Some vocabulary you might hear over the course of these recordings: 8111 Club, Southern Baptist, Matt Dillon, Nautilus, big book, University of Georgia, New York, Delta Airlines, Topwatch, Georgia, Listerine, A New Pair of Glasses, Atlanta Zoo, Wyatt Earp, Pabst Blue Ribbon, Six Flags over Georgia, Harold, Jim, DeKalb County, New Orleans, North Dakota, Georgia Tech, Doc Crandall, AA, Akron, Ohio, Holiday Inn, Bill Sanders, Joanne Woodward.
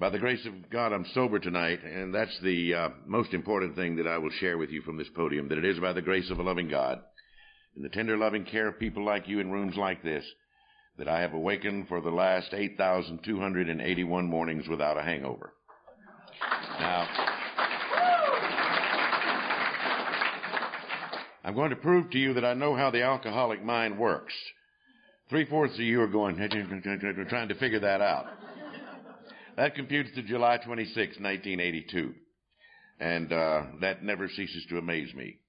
By the grace of God, I'm sober tonight, and that's the most important thing that I will share with you from this podium, that it is by the grace of a loving God and the tender, loving care of people like you in rooms like this, that I have awakened for the last 8,281 mornings without a hangover. Now, I'm going to prove to you that I know how the alcoholic mind works. 3/4 of you are going, trying to figure that out. That computes to July 26, 1982. And that never ceases to amaze me.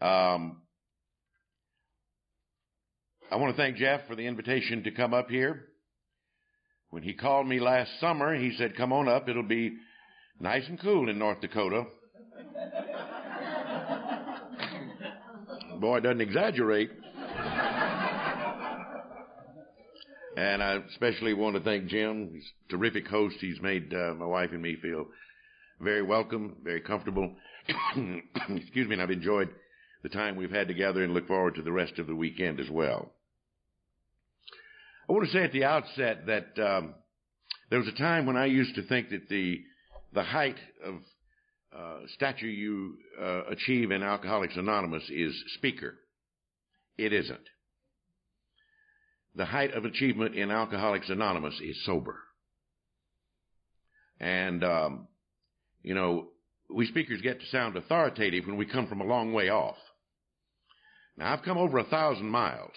I want to thank Jeff for the invitation to come up here. When he called me last summer, he said, come on up. It'll be nice and cool in North Dakota. Boy, doesn't exaggerate. And I especially want to thank Jim. He's a terrific host. He's made my wife and me feel very welcome, very comfortable. Excuse me, and I've enjoyed the time we've had together and look forward to the rest of the weekend as well. I want to say at the outset that there was a time when I used to think that the height of stature you achieve in Alcoholics Anonymous is speaker. It isn't. The height of achievement in Alcoholics Anonymous is sober. And, you know, we speakers get to sound authoritative when we come from a long way off. Now, I've come over 1,000 miles.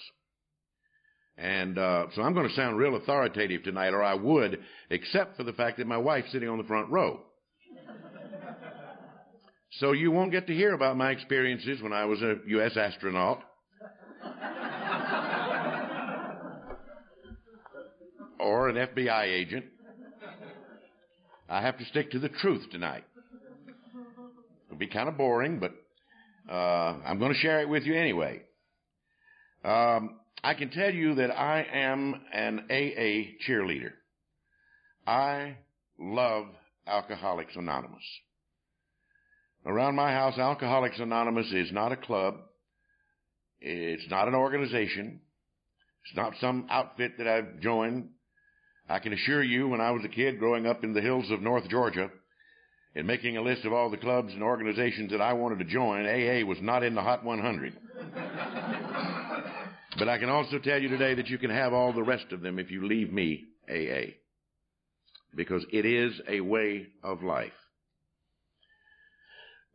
And so I'm going to sound real authoritative tonight, or I would, except for the fact that my wife's sitting on the front row. So you won't get to hear about my experiences when I was a U.S. astronaut. Or an FBI agent. I have to stick to the truth tonight. It'll be kind of boring, but I'm going to share it with you anyway. I can tell you that I am an AA cheerleader. I love Alcoholics Anonymous. Around my house, Alcoholics Anonymous is not a club. It's not an organization. It's not some outfit that I've joined. I can assure you, when I was a kid growing up in the hills of North Georgia and making a list of all the clubs and organizations that I wanted to join, AA was not in the Hot 100. But I can also tell you today that you can have all the rest of them if you leave me AA, because it is a way of life.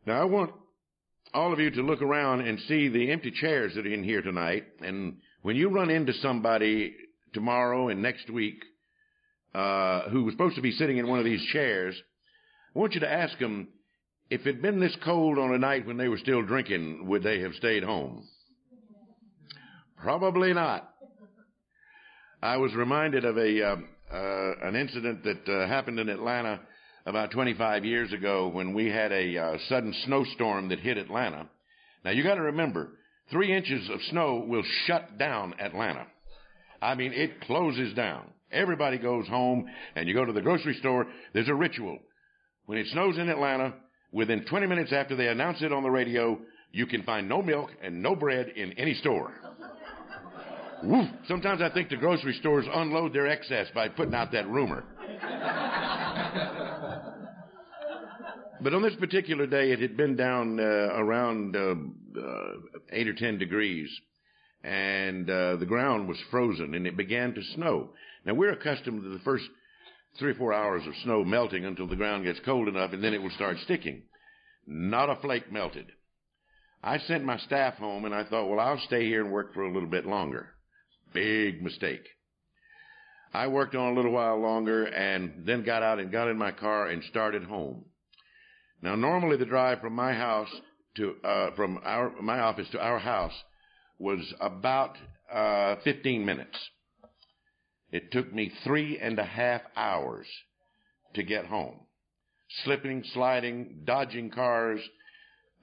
Now, I want all of you to look around and see the empty chairs that are in here tonight. And when you run into somebody tomorrow and next week, who was supposed to be sitting in one of these chairs, I want you to ask them, if it had been this cold on a night when they were still drinking, would they have stayed home? Probably not. I was reminded of an incident that happened in Atlanta about 25 years ago when we had a sudden snowstorm that hit Atlanta. Now, you got to remember, 3 inches of snow will shut down Atlanta. I mean, it closes down. Everybody goes home, and you go to the grocery store. There's a ritual. When it snows in Atlanta, within 20 minutes after they announce it on the radio, you can find no milk and no bread in any store. Woof. Sometimes I think the grocery stores unload their excess by putting out that rumor. But on this particular day, it had been down around 8 or 10 degrees. And the ground was frozen, and it began to snow. Now, we're accustomed to the first 3 or 4 hours of snow melting until the ground gets cold enough, and then it will start sticking. Not a flake melted. I sent my staff home, and I thought, well, I'll stay here and work for a little bit longer. Big mistake. I worked on a little while longer and then got out and got in my car and started home. Now, normally the drive from my house to my office to our house was about 15 minutes. It took me 3.5 hours to get home. Slipping, sliding, dodging cars,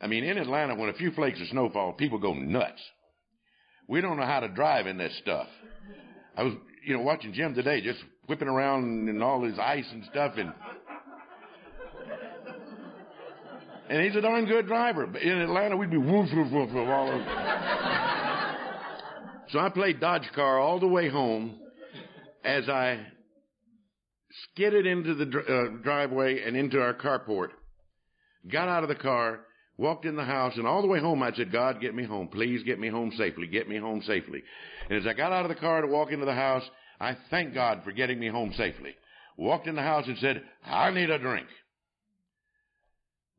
I mean, in Atlanta, when a few flakes of snow fall, people go nuts. We don't know how to drive in this stuff. I was, watching Jim today, just whipping around in all his ice and stuff, and he's a darn good driver. But in Atlanta, we'd be woof, woof, woof, woof all over. So I played Dodge Car all the way home as I skidded into the driveway and into our carport, got out of the car, walked in the house, and all the way home I said, God, get me home. Please get me home safely. Get me home safely. And as I got out of the car to walk into the house, I thanked God for getting me home safely. Walked in the house and said, I need a drink.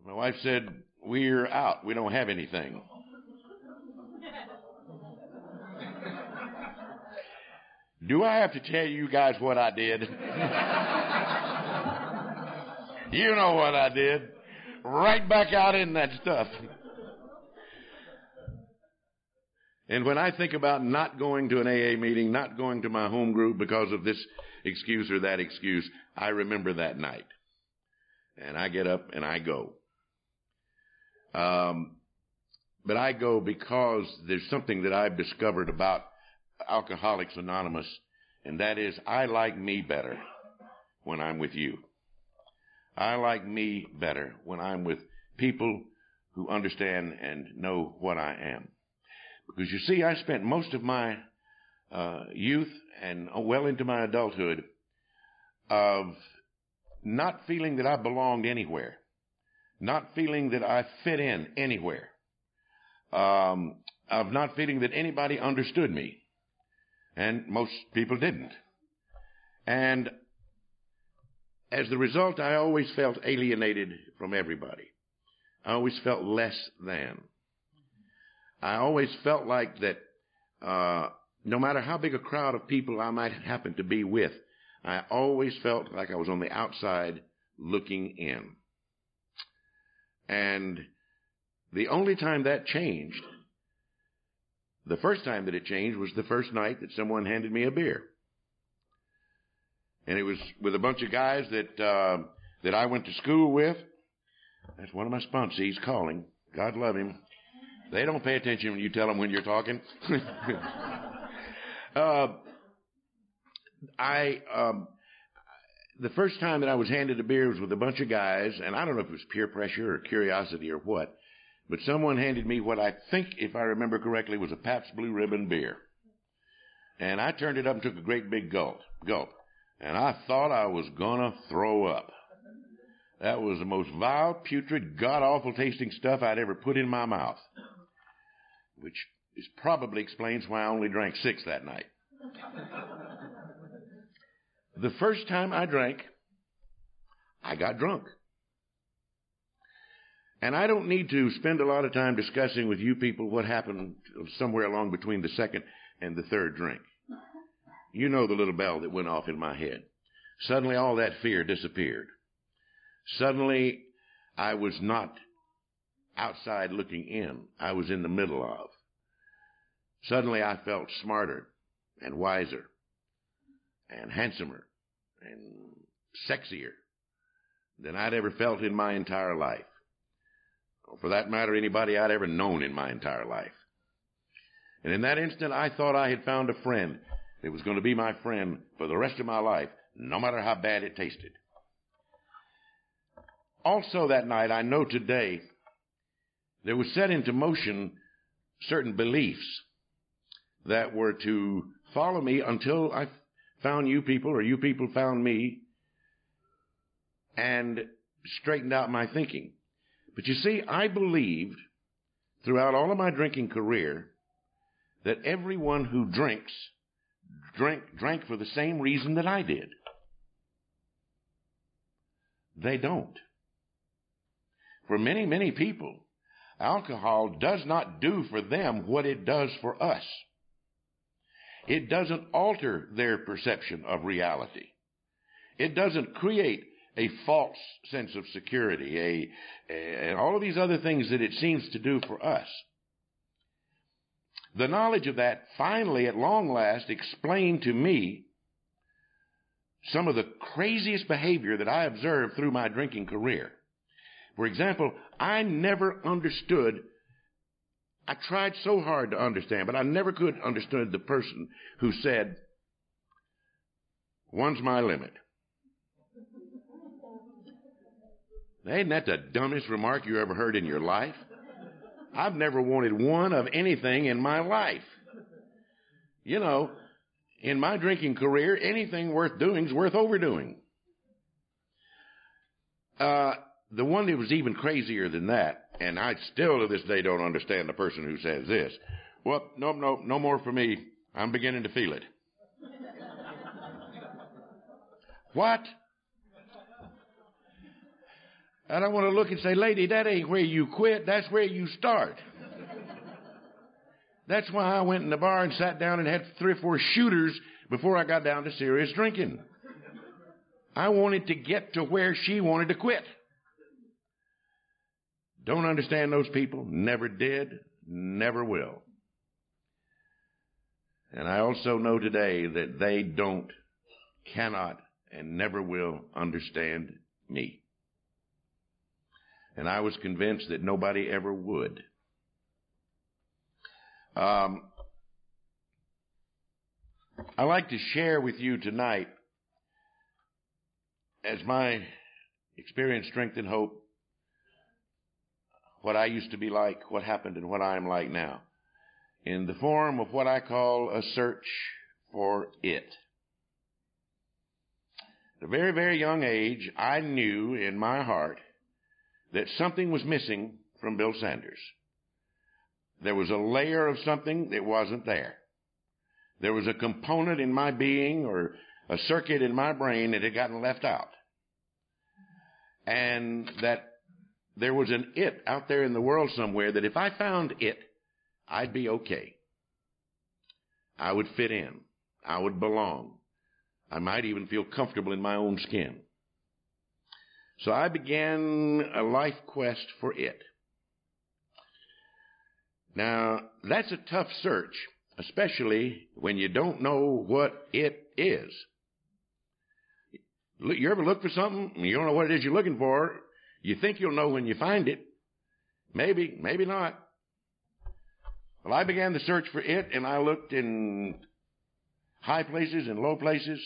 My wife said, we're out. We don't have anything. Do I have to tell you guys what I did? You know what I did. Right back out in that stuff. And when I think about not going to an AA meeting, not going to my home group because of this excuse or that excuse, I remember that night. And I get up and I go. But I go because there's something that I've discovered about Alcoholics Anonymous, and that is, I like me better when I'm with you. I like me better when I'm with people who understand and know what I am. Because you see, I spent most of my youth and well into my adulthood of not feeling that I belonged anywhere, not feeling that I fit in anywhere, of not feeling that anybody understood me. And most people didn't. And as the result, I always felt alienated from everybody. I always felt less than. I always felt like that no matter how big a crowd of people I might happen to be with, I always felt like I was on the outside looking in. And the only time that changed, the first time that it changed was the first night that someone handed me a beer. And it was with a bunch of guys that I went to school with. That's one of my sponsees calling. God love him. They don't pay attention when you tell them when you're talking. The first time that I was handed a beer was with a bunch of guys, and I don't know if it was peer pressure or curiosity or what, but someone handed me what I think, if I remember correctly, was a Pabst Blue Ribbon beer. And I turned it up and took a great big gulp. And I thought I was going to throw up. That was the most vile, putrid, god-awful tasting stuff I'd ever put in my mouth. Which is probably explains why I only drank 6 that night. The first time I drank, I got drunk. And I don't need to spend a lot of time discussing with you people what happened somewhere along between the second and the third drink. You know the little bell that went off in my head. Suddenly all that fear disappeared. Suddenly I was not outside looking in. I was in the middle of. Suddenly I felt smarter and wiser and handsomer and sexier than I'd ever felt in my entire life. Or for that matter, anybody I'd ever known in my entire life. And in that instant, I thought I had found a friend that was going to be my friend for the rest of my life, no matter how bad it tasted. Also that night, I know today, there was set into motion certain beliefs that were to follow me until I found you people, or you people found me, and straightened out my thinking. But you see, I believed throughout all of my drinking career that everyone who drinks drank for the same reason that I did. They don't. For many, many people, alcohol does not do for them what it does for us. It doesn't alter their perception of reality. It doesn't create a false sense of security, and all of these other things that it seems to do for us. The knowledge of that finally, at long last, explained to me some of the craziest behavior that I observed through my drinking career. For example, I never understood, I tried so hard to understand, but I never could understand the person who said, one's my limit. Now, ain't that the dumbest remark you ever heard in your life? I've never wanted one of anything in my life. You know, in my drinking career, anything worth doing is worth overdoing. The one that was even crazier than that, and I still to this day don't understand the person who says this, well, no more for me. I'm beginning to feel it. What? And I want to look and say, lady, that ain't where you quit. That's where you start. That's why I went in the bar and sat down and had 3 or 4 shooters before I got down to serious drinking. I wanted to get to where she wanted to quit. Don't understand those people. Never did. Never will. And I also know today that they don't, cannot, and never will understand me. And I was convinced that nobody ever would. I like to share with you tonight, as my experience, strength, and hope, what I used to be like, what happened, and what I am like now, in the form of what I call a search for it. At a very, very young age, I knew in my heart that something was missing from Bill Sanders. There was a layer of something that wasn't there. There was a component in my being or a circuit in my brain that had gotten left out. And that there was an it out there in the world somewhere that if I found it, I'd be okay. I would fit in. I would belong. I might even feel comfortable in my own skin. So I began a life quest for it. Now, that's a tough search, especially when you don't know what it is. You ever look for something and you don't know what it is you're looking for? You think you'll know when you find it. Maybe, maybe not. Well, I began the search for it, and I looked in high places and low places.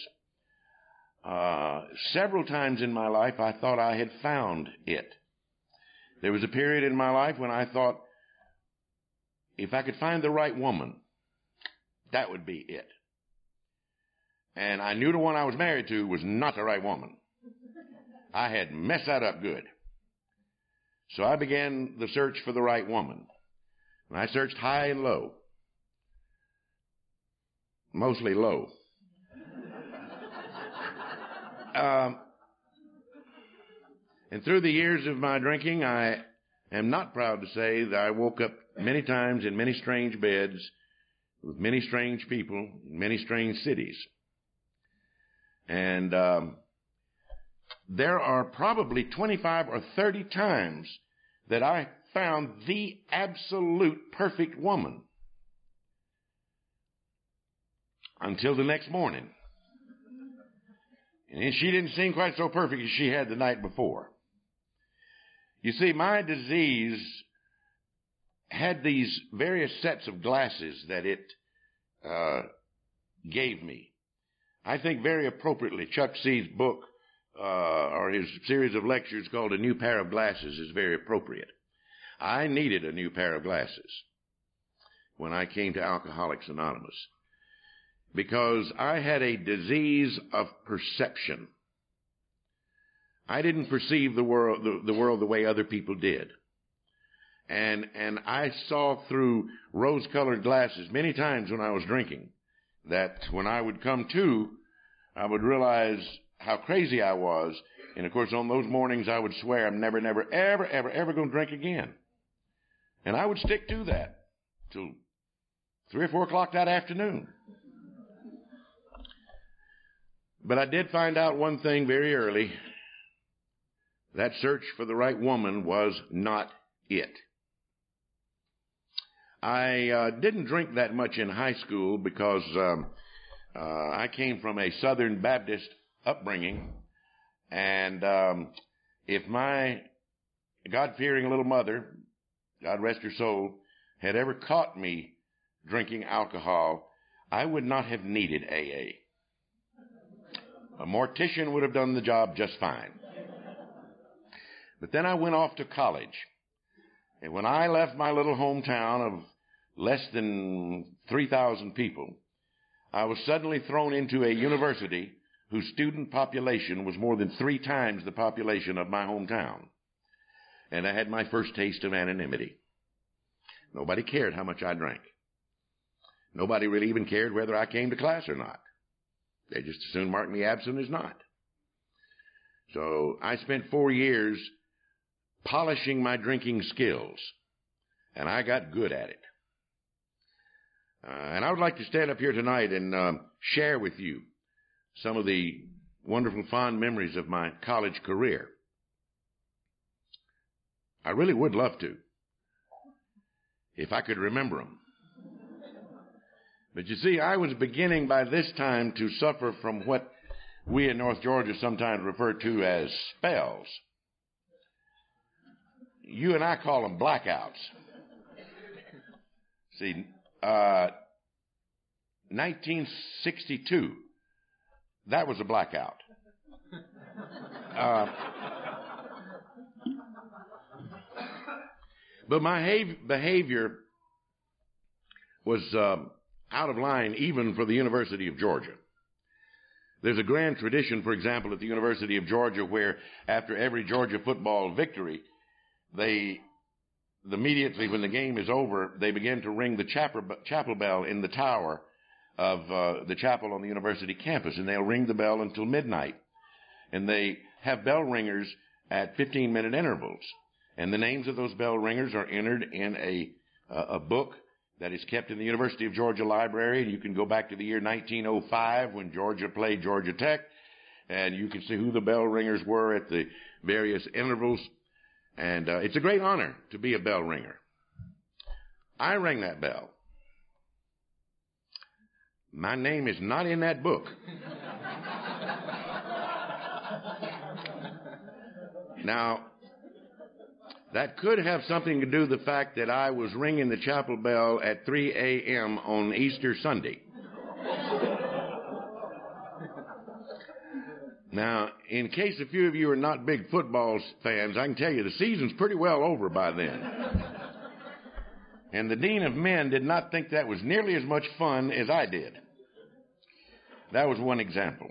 Several times in my life, I thought I had found it. There was a period in my life when I thought, if I could find the right woman, that would be it. And I knew the one I was married to was not the right woman. I had messed that up good. So I began the search for the right woman. And I searched high and low. Mostly low. And through the years of my drinking, I am not proud to say that I woke up many times in many strange beds with many strange people in many strange cities. And there are probably 25 or 30 times that I found the absolute perfect woman until the next morning. And she didn't seem quite so perfect as she had the night before. You see, my disease had these various sets of glasses that it gave me. I think very appropriately, Chuck C's book, or his series of lectures called A New Pair of Glasses is very appropriate. I needed a new pair of glasses when I came to Alcoholics Anonymous, because I had a disease of perception. I didn't perceive the world the way other people did. And I saw through rose-colored glasses many times when I was drinking that when I would come to, I would realize how crazy I was. And, of course, on those mornings I would swear I'm never, never, ever, ever, ever going to drink again. And I would stick to that till 3 or 4 o'clock that afternoon. But I did find out one thing very early. That search for the right woman was not it. I didn't drink that much in high school because I came from a Southern Baptist upbringing, and if my God-fearing little mother, God rest her soul, had ever caught me drinking alcohol, I would not have needed AA. A mortician would have done the job just fine. But then I went off to college. And when I left my little hometown of less than 3,000 people, I was suddenly thrown into a university whose student population was more than 3 times the population of my hometown. And I had my first taste of anonymity. Nobody cared how much I drank. Nobody really even cared whether I came to class or not. They just as soon marked me absent as not. So I spent 4 years polishing my drinking skills, and I got good at it. And I would like to stand up here tonight and share with you some of the wonderful, fond memories of my college career. I really would love to, if I could remember them. But you see, I was beginning by this time to suffer from what we in North Georgia sometimes refer to as spells. You and I call them blackouts. See, 1962, that was a blackout. But my behavior was out of line even for the University of Georgia. There's a grand tradition, for example, at the University of Georgia where after every Georgia football victory, they immediately when the game is over, they begin to ring the chapel bell in the tower of the chapel on the university campus, and they'll ring the bell until midnight. And they have bell ringers at 15-minute intervals. And the names of those bell ringers are entered in a book that is kept in the University of Georgia library. And you can go back to the year 1905 when Georgia played Georgia Tech, and you can see who the bell ringers were at the various intervals. And it's a great honor to be a bell ringer. I rang that bell. My name is not in that book. Now, that could have something to do with the fact that I was ringing the chapel bell at 3 a.m. on Easter Sunday. Now, in case a few of you are not big football fans, I can tell you the season's pretty well over by then. And the Dean of Men did not think that was nearly as much fun as I did. That was one example.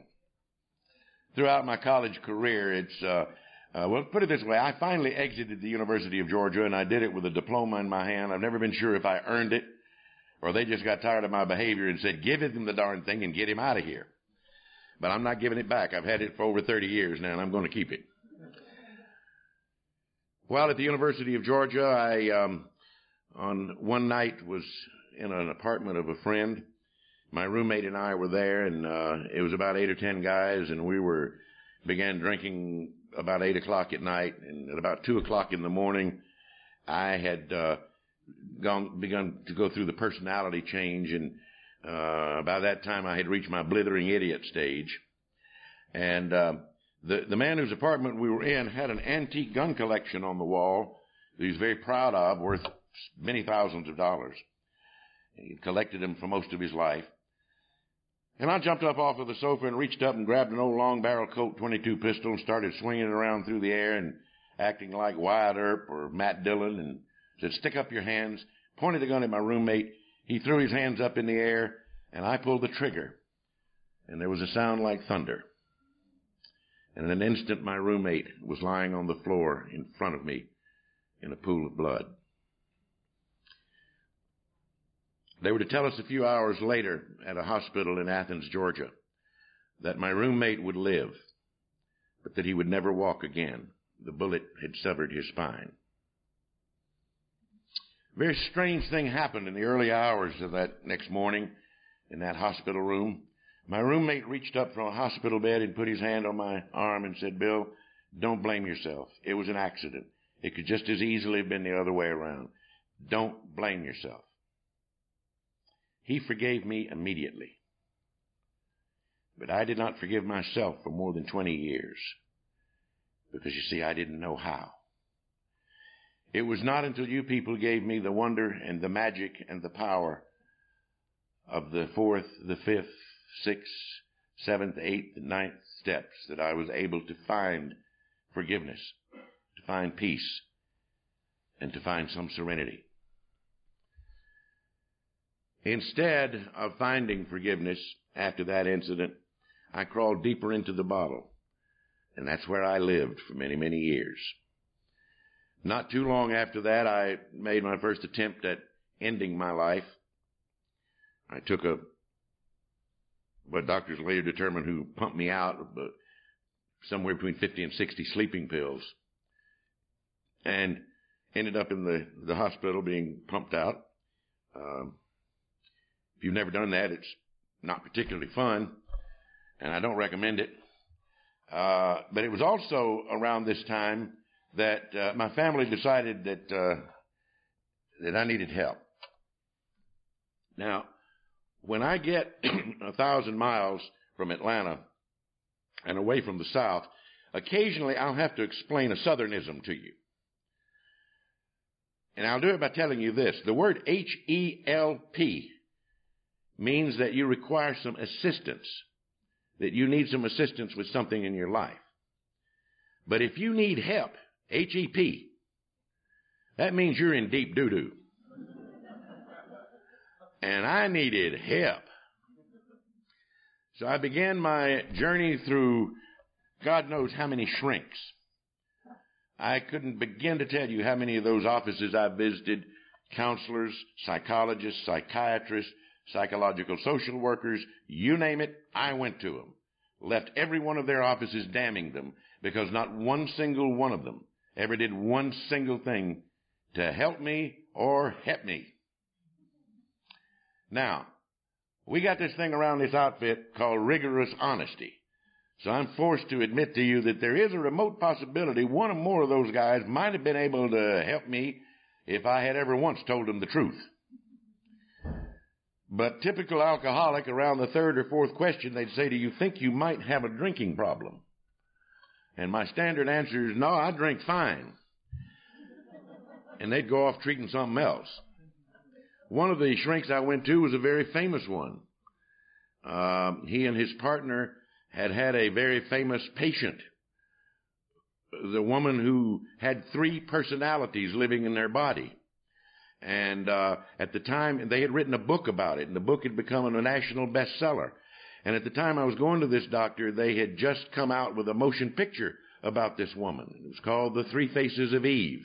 Throughout my college career, it's... well, put it this way, I finally exited the University of Georgia, and I did it with a diploma in my hand. I've never been sure if I earned it or they just got tired of my behavior and said, give him the darn thing and get him out of here. But I'm not giving it back. I've had it for over 30 years now, and I'm going to keep it. While at the University of Georgia, I, on one night, was in an apartment of a friend. My roommate and I were there, and it was about 8 or 10 guys, and we began drinking about 8 o'clock at night, and at about 2 o'clock in the morning, I had begun to go through the personality change, and by that time I had reached my blithering idiot stage. And the man whose apartment we were in had an antique gun collection on the wall that he was very proud of, worth many thousands of dollars. He collected them for most of his life. And I jumped up off of the sofa and reached up and grabbed an old long barrel Colt 22 pistol and started swinging it around through the air and acting like Wyatt Earp or Matt Dillon, and said, stick up your hands, pointed the gun at my roommate. He threw his hands up in the air, and I pulled the trigger. And there was a sound like thunder. And in an instant, my roommate was lying on the floor in front of me in a pool of blood. They were to tell us a few hours later at a hospital in Athens, Georgia, that my roommate would live, but that he would never walk again. The bullet had severed his spine. A very strange thing happened in the early hours of that next morning in that hospital room. My roommate reached up from a hospital bed and put his hand on my arm and said, Bill, don't blame yourself. It was an accident. It could just as easily have been the other way around. Don't blame yourself. He forgave me immediately, but I did not forgive myself for more than 20 years because, you see, I didn't know how. It was not until you people gave me the wonder and the magic and the power of the fourth, the fifth, sixth, seventh, eighth, and ninth steps that I was able to find forgiveness, to find peace, and to find some serenity. Instead of finding forgiveness after that incident, I crawled deeper into the bottle, and that's where I lived for many, many years. Not too long after that, I made my first attempt at ending my life. I took a, what doctors later determined who pumped me out, but somewhere between 50 and 60 sleeping pills, and ended up in the hospital being pumped out. If you've never done that, it's not particularly fun, and I don't recommend it. But it was also around this time that my family decided that I needed help. Now, when I get 1,000 miles from Atlanta and away from the South, occasionally I'll have to explain a Southernism to you. And I'll do it by telling you this. The word H-E-L-P means that you require some assistance, that you need some assistance with something in your life. But if you need help, H-E-P, that means you're in deep doo-doo. And I needed help. So I began my journey through God knows how many shrinks. I couldn't begin to tell you how many of those offices I visited, counselors, psychologists, psychiatrists, psychological social workers, you name it, I went to them. Left every one of their offices damning them because not one single one of them ever did one single thing to help me or help me. Now, we got this thing around this outfit called rigorous honesty. So I'm forced to admit to you that there is a remote possibility one or more of those guys might have been able to help me if I had ever once told them the truth. But typical alcoholic, around the third or fourth question, they'd say, do you think you might have a drinking problem? And my standard answer is, no, I drink fine. And they'd go off treating something else. One of the shrinks I went to was a very famous one. He and his partner had a very famous patient, the woman who had three personalities living in their body. And at the time, they had written a book about it, and the book had become a national bestseller. And at the time I was going to this doctor, they had just come out with a motion picture about this woman. It was called The Three Faces of Eve.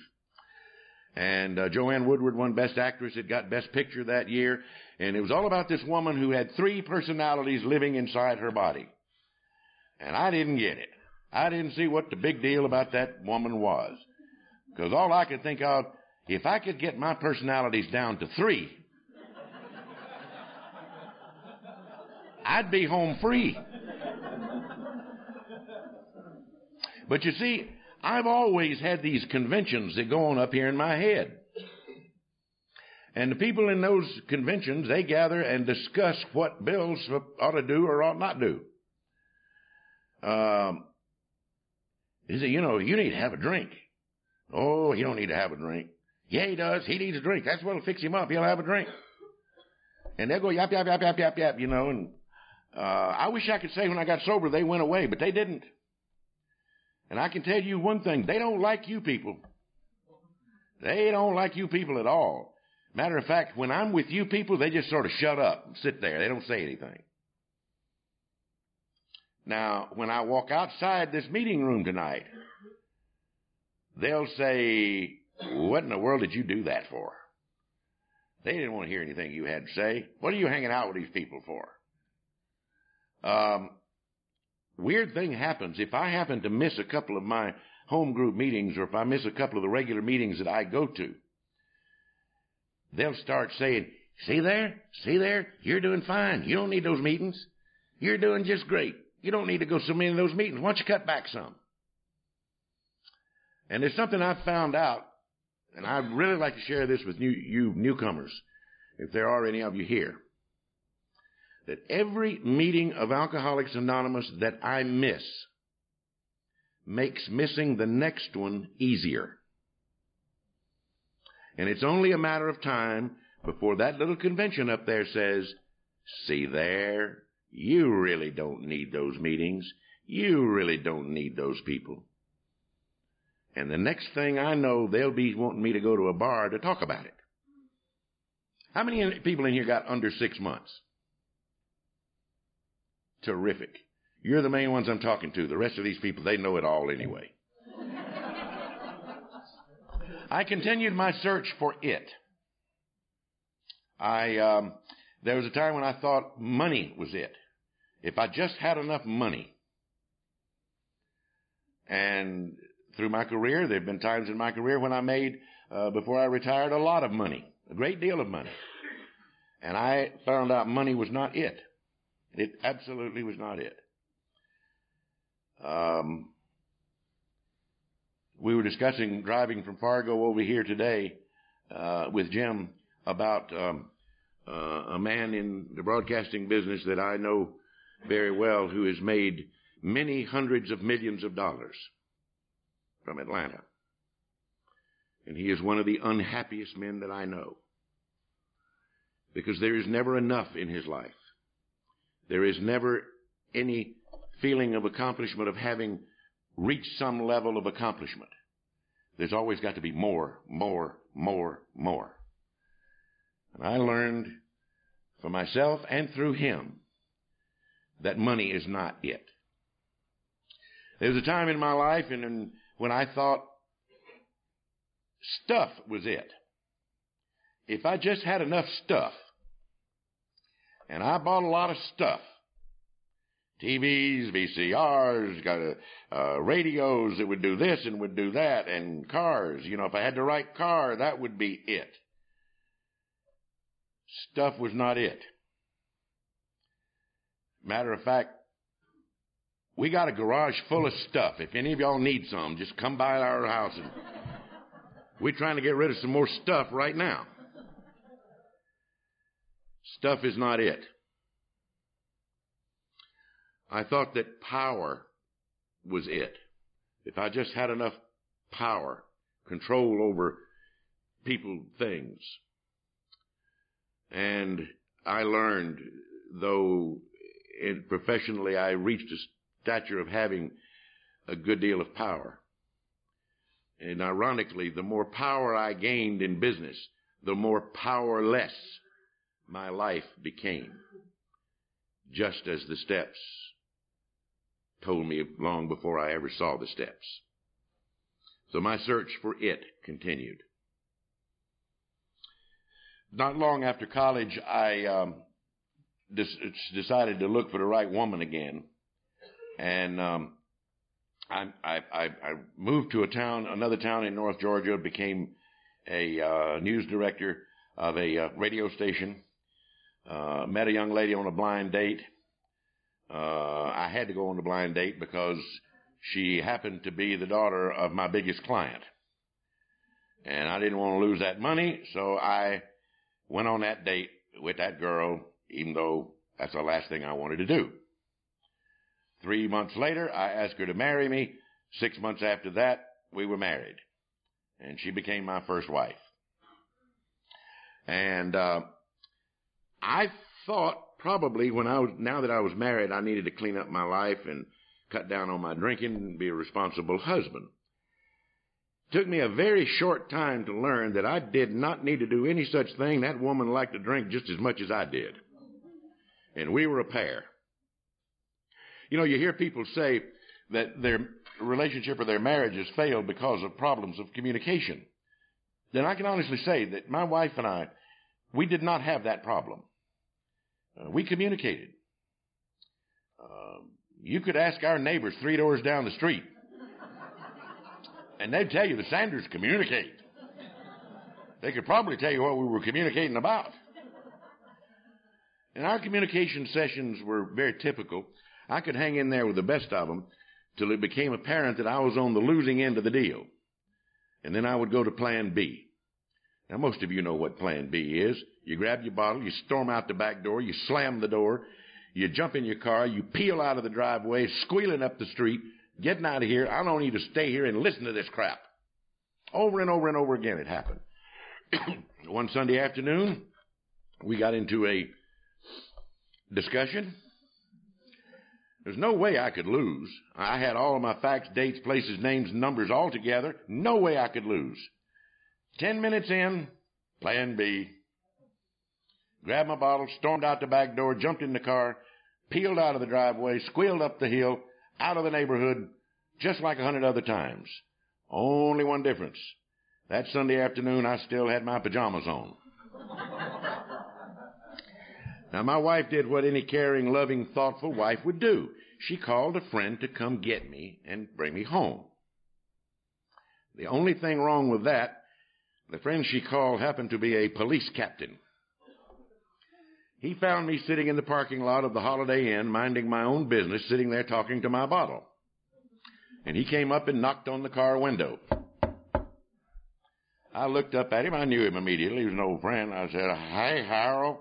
And Joanne Woodward won Best Actress. It got Best Picture that year. And it was all about this woman who had three personalities living inside her body. And I didn't get it. I didn't see what the big deal about that woman was. Because all I could think of, if I could get my personalities down to three, I'd be home free. But you see, I've always had these conventions that go on up here in my head. And the people in those conventions, they gather and discuss what Bill ought to do or ought not do. He said, you know, you need to have a drink. Oh, he don't need to have a drink. Yeah, he does. He needs a drink. That's what'll fix him up. He'll have a drink. And they'll go yap, yap, yap, yap, yap, yap, you know. And I wish I could say when I got sober they went away, but they didn't. And I can tell you one thing. They don't like you people. They don't like you people at all. Matter of fact, when I'm with you people, they just sort of shut up and sit there. They don't say anything. Now, when I walk outside this meeting room tonight, they'll say, what in the world did you do that for? They didn't want to hear anything you had to say. What are you hanging out with these people for? Weird thing happens. If I happen to miss a couple of my home group meetings, or if I miss a couple of the regular meetings that I go to, they'll start saying, see there, you're doing fine. You don't need those meetings. You're doing just great. You don't need to go so many of those meetings. Why don't you cut back some? And there's something I've found out, and I'd really like to share this with you newcomers, if there are any of you here, that every meeting of Alcoholics Anonymous that I miss makes missing the next one easier. And it's only a matter of time before that little convention up there says, see there, you really don't need those meetings. You really don't need those people. And the next thing I know, they'll be wanting me to go to a bar to talk about it. How many people in here got under 6 months? Terrific. You're the main ones I'm talking to. The rest of these people, they know it all anyway. I continued my search for it. There was a time when I thought money was it. If I just had enough money. And through my career, there have been times in my career when I made, before I retired, a lot of money, a great deal of money. And I found out money was not it. It absolutely was not it. We were discussing driving from Fargo over here today with Jim about a man in the broadcasting business that I know very well who has made many hundreds of millions of dollars from Atlanta. And he is one of the unhappiest men that I know, because there is never enough in his life. There is never any feeling of accomplishment, of having reached some level of accomplishment. There's always got to be more, more, more, more. And I learned for myself and through him that money is not it. There was a time in my life and when I thought stuff was it. If I just had enough stuff, and I bought a lot of stuff, TVs, VCRs, got radios that would do this and would do that, and cars. You know, if I had the right car, that would be it. Stuff was not it. Matter of fact, we got a garage full of stuff. If any of y'all need some, just come by our house. And we're trying to get rid of some more stuff right now. Stuff is not it. I thought that power was it. If I just had enough power, control over people, things. And I learned, though professionally I reached a stature of having a good deal of power. And ironically, the more power I gained in business, the more powerless my life became, just as the steps told me long before I ever saw the steps. So my search for it continued. Not long after college, I decided to look for the right woman again, and I moved to another town in North Georgia, became a news director of a radio station. Met a young lady on a blind date. I had to go on the blind date because she happened to be the daughter of my biggest client. And I didn't want to lose that money, so I went on that date with that girl, even though that's the last thing I wanted to do. 3 months later, I asked her to marry me. 6 months after that, we were married. And she became my first wife. And I thought probably now that I was married, I needed to clean up my life and cut down on my drinking and be a responsible husband. It took me a very short time to learn that I did not need to do any such thing. That woman liked to drink just as much as I did. And we were a pair. You know, you hear people say that their relationship or their marriage has failed because of problems of communication. Then I can honestly say that my wife and I, we did not have that problem. We communicated. You could ask our neighbors 3 doors down the street, and they'd tell you the Sanders communicate. They could probably tell you what we were communicating about. And our communication sessions were very typical. I could hang in there with the best of them till it became apparent that I was on the losing end of the deal. And then I would go to plan B. Now, most of you know what plan B is. You grab your bottle, you storm out the back door, you slam the door, you jump in your car, you peel out of the driveway, squealing up the street, getting out of here. I don't need to stay here and listen to this crap. Over and over and over again it happened. One Sunday afternoon, we got into a discussion. There's no way I could lose. I had all of my facts, dates, places, names, numbers all together. No way I could lose. 10 minutes in, plan B. Grabbed my bottle, stormed out the back door, jumped in the car, peeled out of the driveway, squealed up the hill, out of the neighborhood, just like 100 other times. Only one difference. That Sunday afternoon, I still had my pajamas on. Now, my wife did what any caring, loving, thoughtful wife would do. She called a friend to come get me and bring me home. The only thing wrong with that, the friend she called happened to be a police captain. He found me sitting in the parking lot of the Holiday Inn, minding my own business, sitting there talking to my bottle. And he came up and knocked on the car window. I looked up at him. I knew him immediately. He was an old friend. I said, "Hi, Harold."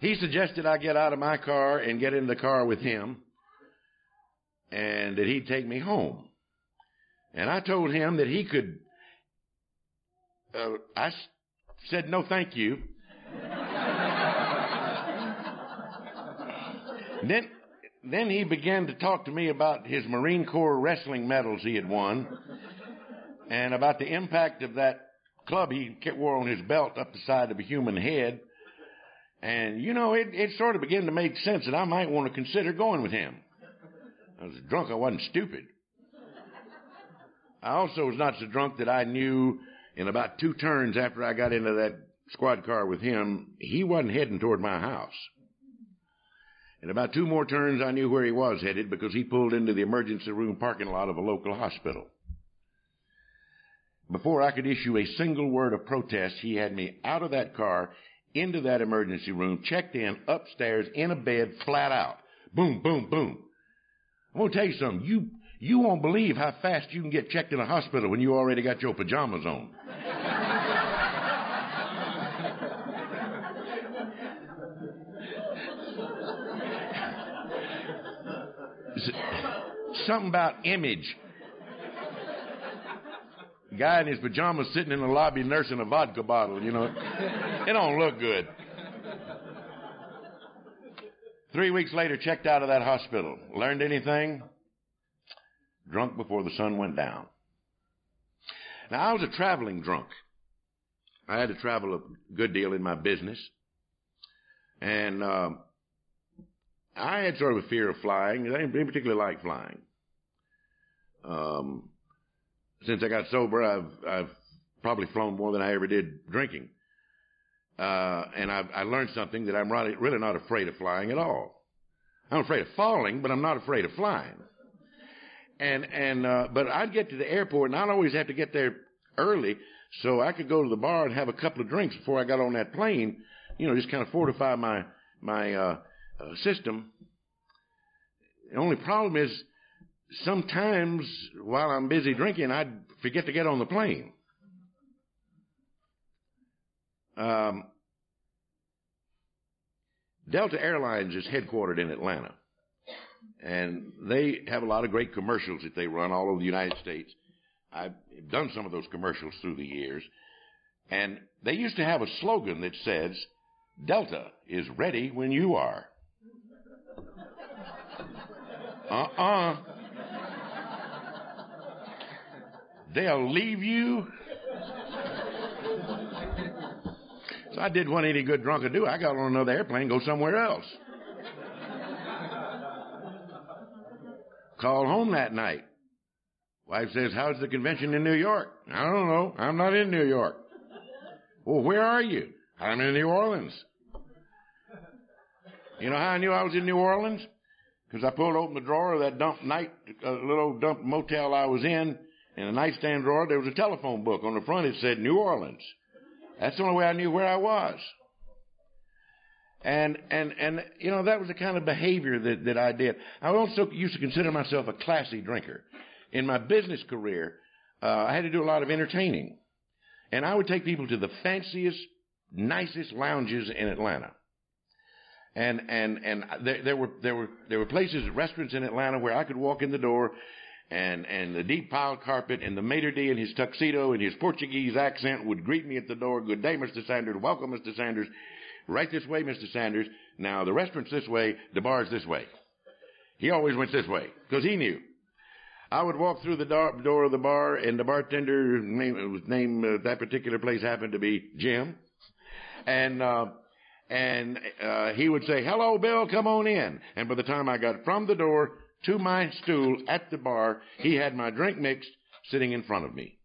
He suggested I get out of my car and get in the car with him and that he'd take me home. And I told him that he could. I said, "No, thank you." Then he began to talk to me about his Marine Corps wrestling medals he had won and about the impact of that club he wore on his belt up the side of a human head. And, you know, it sort of began to make sense that I might want to consider going with him. I was drunk. I wasn't stupid. I also was not so drunk that I knew in about two turns after I got into that squad car with him, he wasn't heading toward my house. In about two more turns, I knew where he was headed because he pulled into the emergency room parking lot of a local hospital. Before I could issue a single word of protest, he had me out of that car, into that emergency room, checked in, upstairs, in a bed, flat out. Boom, boom, boom. I'm going to tell you something. You won't believe how fast you can get checked in a hospital when you already got your pajamas on. Something about image. Guy in his pajamas sitting in the lobby nursing a vodka bottle, you know. It don't look good. 3 weeks later, checked out of that hospital. Learned anything? Drunk before the sun went down. Now, I was a traveling drunk. I had to travel a good deal in my business. And I had sort of a fear of flying. I didn't particularly like flying. Since I got sober, I've probably flown more than I ever did drinking. And I learned something, that I'm really not afraid of flying at all. I'm afraid of falling, but I'm not afraid of flying. But I'd get to the airport, and I'd always have to get there early, so I could go to the bar and have a couple of drinks before I got on that plane, you know, just kind of fortify my system. The only problem is, sometimes, while I'm busy drinking, I'd forget to get on the plane. Delta Airlines is headquartered in Atlanta, and they have a lot of great commercials that they run all over the United States. I've done some of those commercials through the years, and they used to have a slogan that says, "Delta is ready when you are." They'll leave you. So I did what any good drunk would do. I got on another airplane, go somewhere else. Called home that night. Wife says, "How's the convention in New York?" "I don't know. I'm not in New York." "Well, where are you?" "I'm in New Orleans." You know how I knew I was in New Orleans? Because I pulled open the drawer of that little dump motel I was in the nightstand drawer, there was a telephone book. On the front, it said New Orleans. That's the only way I knew where I was. And you know, that was the kind of behavior that I did. I also used to consider myself a classy drinker. In my business career, I had to do a lot of entertaining. And I would take people to the fanciest, nicest lounges in Atlanta. And there were places, restaurants in Atlanta where I could walk in the door and the deep pile carpet, and the maitre d' in his tuxedo and his Portuguese accent would greet me at the door. Good day, Mr. Sanders. Welcome, Mr. Sanders. Right this way, Mr. Sanders. Now, the restaurant's this way. The bar's this way. He always went this way because he knew. I would walk through the door of the bar, and the bartender, name that particular place happened to be Jim, and he would say, "Hello, Bill, come on in." And by the time I got from the door to my stool at the bar, he had my drink mixed sitting in front of me.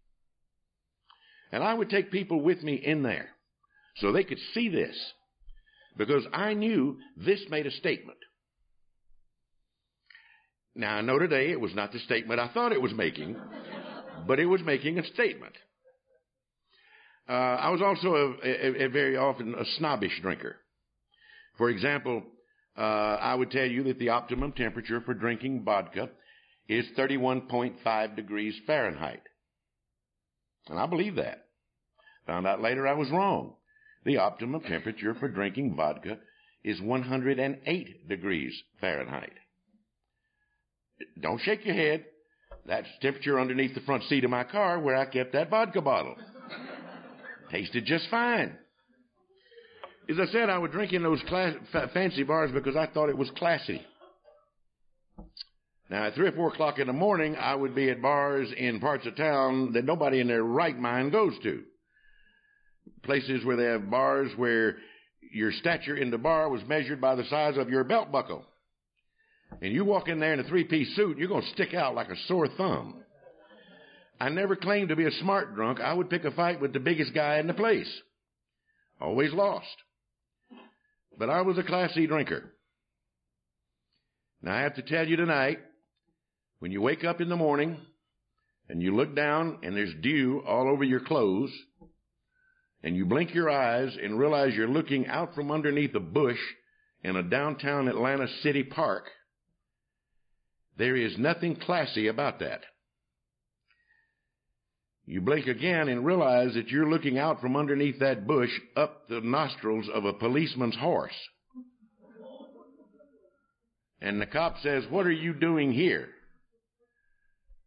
And I would take people with me in there so they could see this, because I knew this made a statement. Now, I know today it was not the statement I thought it was making, but it was making a statement. I was also very often a snobbish drinker. For example, I would tell you that the optimum temperature for drinking vodka is 31.5 degrees Fahrenheit. And I believe that. Found out later I was wrong. The optimum temperature for drinking vodka is 108 degrees Fahrenheit. Don't shake your head. That's the temperature underneath the front seat of my car where I kept that vodka bottle. Tasted just fine. As I said, I would drink in those fancy bars because I thought it was classy. Now, at 3 or 4 o'clock in the morning, I would be at bars in parts of town that nobody in their right mind goes to. Places where they have bars where your stature in the bar was measured by the size of your belt buckle. And you walk in there in a 3-piece suit, you're going to stick out like a sore thumb. I never claimed to be a smart drunk. I would pick a fight with the biggest guy in the place. Always lost. But I was a Class C drinker. Now, I have to tell you tonight, when you wake up in the morning and you look down and there's dew all over your clothes and you blink your eyes and realize you're looking out from underneath a bush in a downtown Atlanta city park, there is nothing classy about that. You blink again and realize that you're looking out from underneath that bush up the nostrils of a policeman's horse. And the cop says, "What are you doing here?"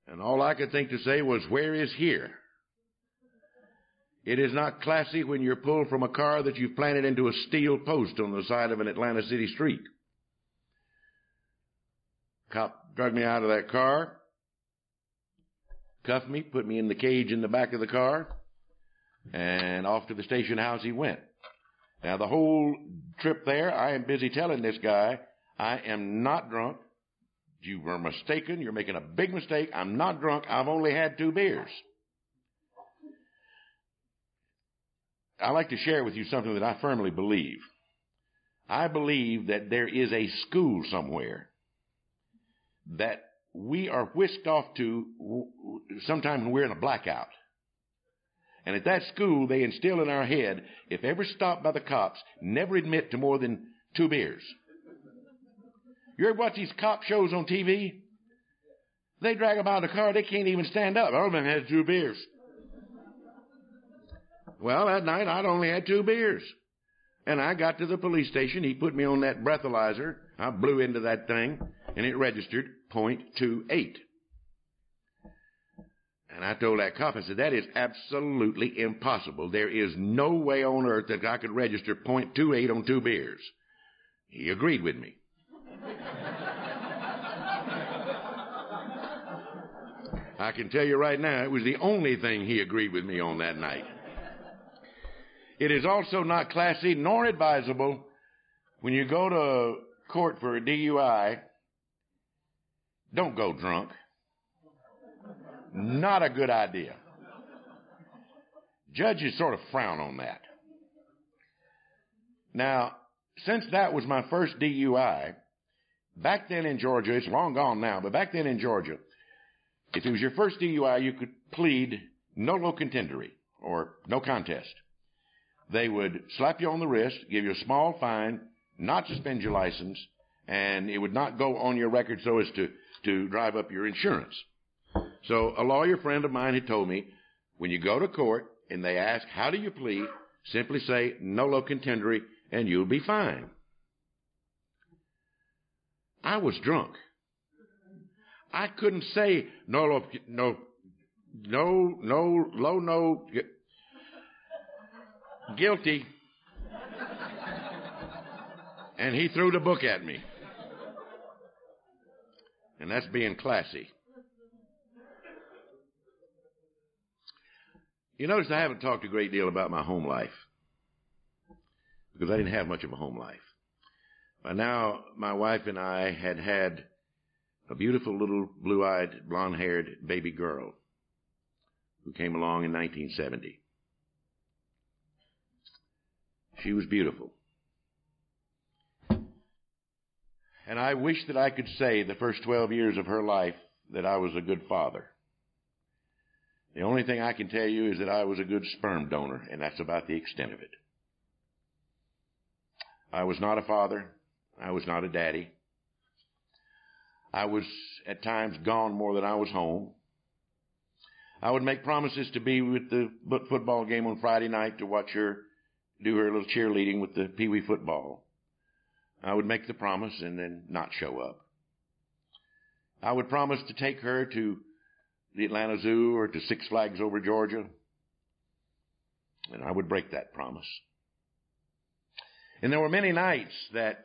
And all I could think to say was, "Where is here?" It is not classy when you're pulled from a car that you've planted into a steel post on the side of an Atlanta city street. Cop dragged me out of that car, cuffed me, put me in the cage in the back of the car, and off to the station house he went. Now, the whole trip there, I am busy telling this guy, "I am not drunk. You were mistaken. You're making a big mistake. I'm not drunk. I've only had 2 beers." I like to share with you something that I firmly believe. I believe that there is a school somewhere that we are whisked off to sometime when we're in a blackout. And at that school, they instill in our head, if ever stopped by the cops, never admit to more than 2 beers. You ever watch these cop shows on TV? They drag them out of the car. They can't even stand up. "I only had 2 beers." Well, that night, I'd only had 2 beers. And I got to the police station. He put me on that breathalyzer. I blew into that thing, and it registered 0.28. And I told that cop, I said, "That is absolutely impossible. There is no way on earth that I could register 0.28 on 2 beers." He agreed with me. I can tell you right now, it was the only thing he agreed with me on that night. It is also not classy nor advisable when you go to court for a DUI. Don't go drunk. Not a good idea. Judges sort of frown on that. Now, since that was my first DUI, back then in Georgia, it's long gone now, but back then in Georgia, if it was your first DUI, you could plead nolo contendere, or no contest. They would slap you on the wrist, give you a small fine, not suspend your license, and it would not go on your record so as to drive up your insurance. So a lawyer friend of mine had told me, when you go to court and they ask, "How do you plead?" simply say, "Nolo contendere," and you'll be fine. I was drunk. I couldn't say no, guilty. And he threw the book at me. And that's being classy. You notice I haven't talked a great deal about my home life, because I didn't have much of a home life. By now, my wife and I had a beautiful little blue-eyed, blonde-haired baby girl who came along in 1970. She was beautiful. And I wish that I could say the first 12 years of her life that I was a good father. The only thing I can tell you is that I was a good sperm donor, and that's about the extent of it. I was not a father. I was not a daddy. I was at times gone more than I was home. I would make promises to be with the football game on Friday night to watch her do her little cheerleading with the Pee Wee football. I would make the promise and then not show up. I would promise to take her to the Atlanta Zoo or to Six Flags over Georgia, and I would break that promise. And there were many nights that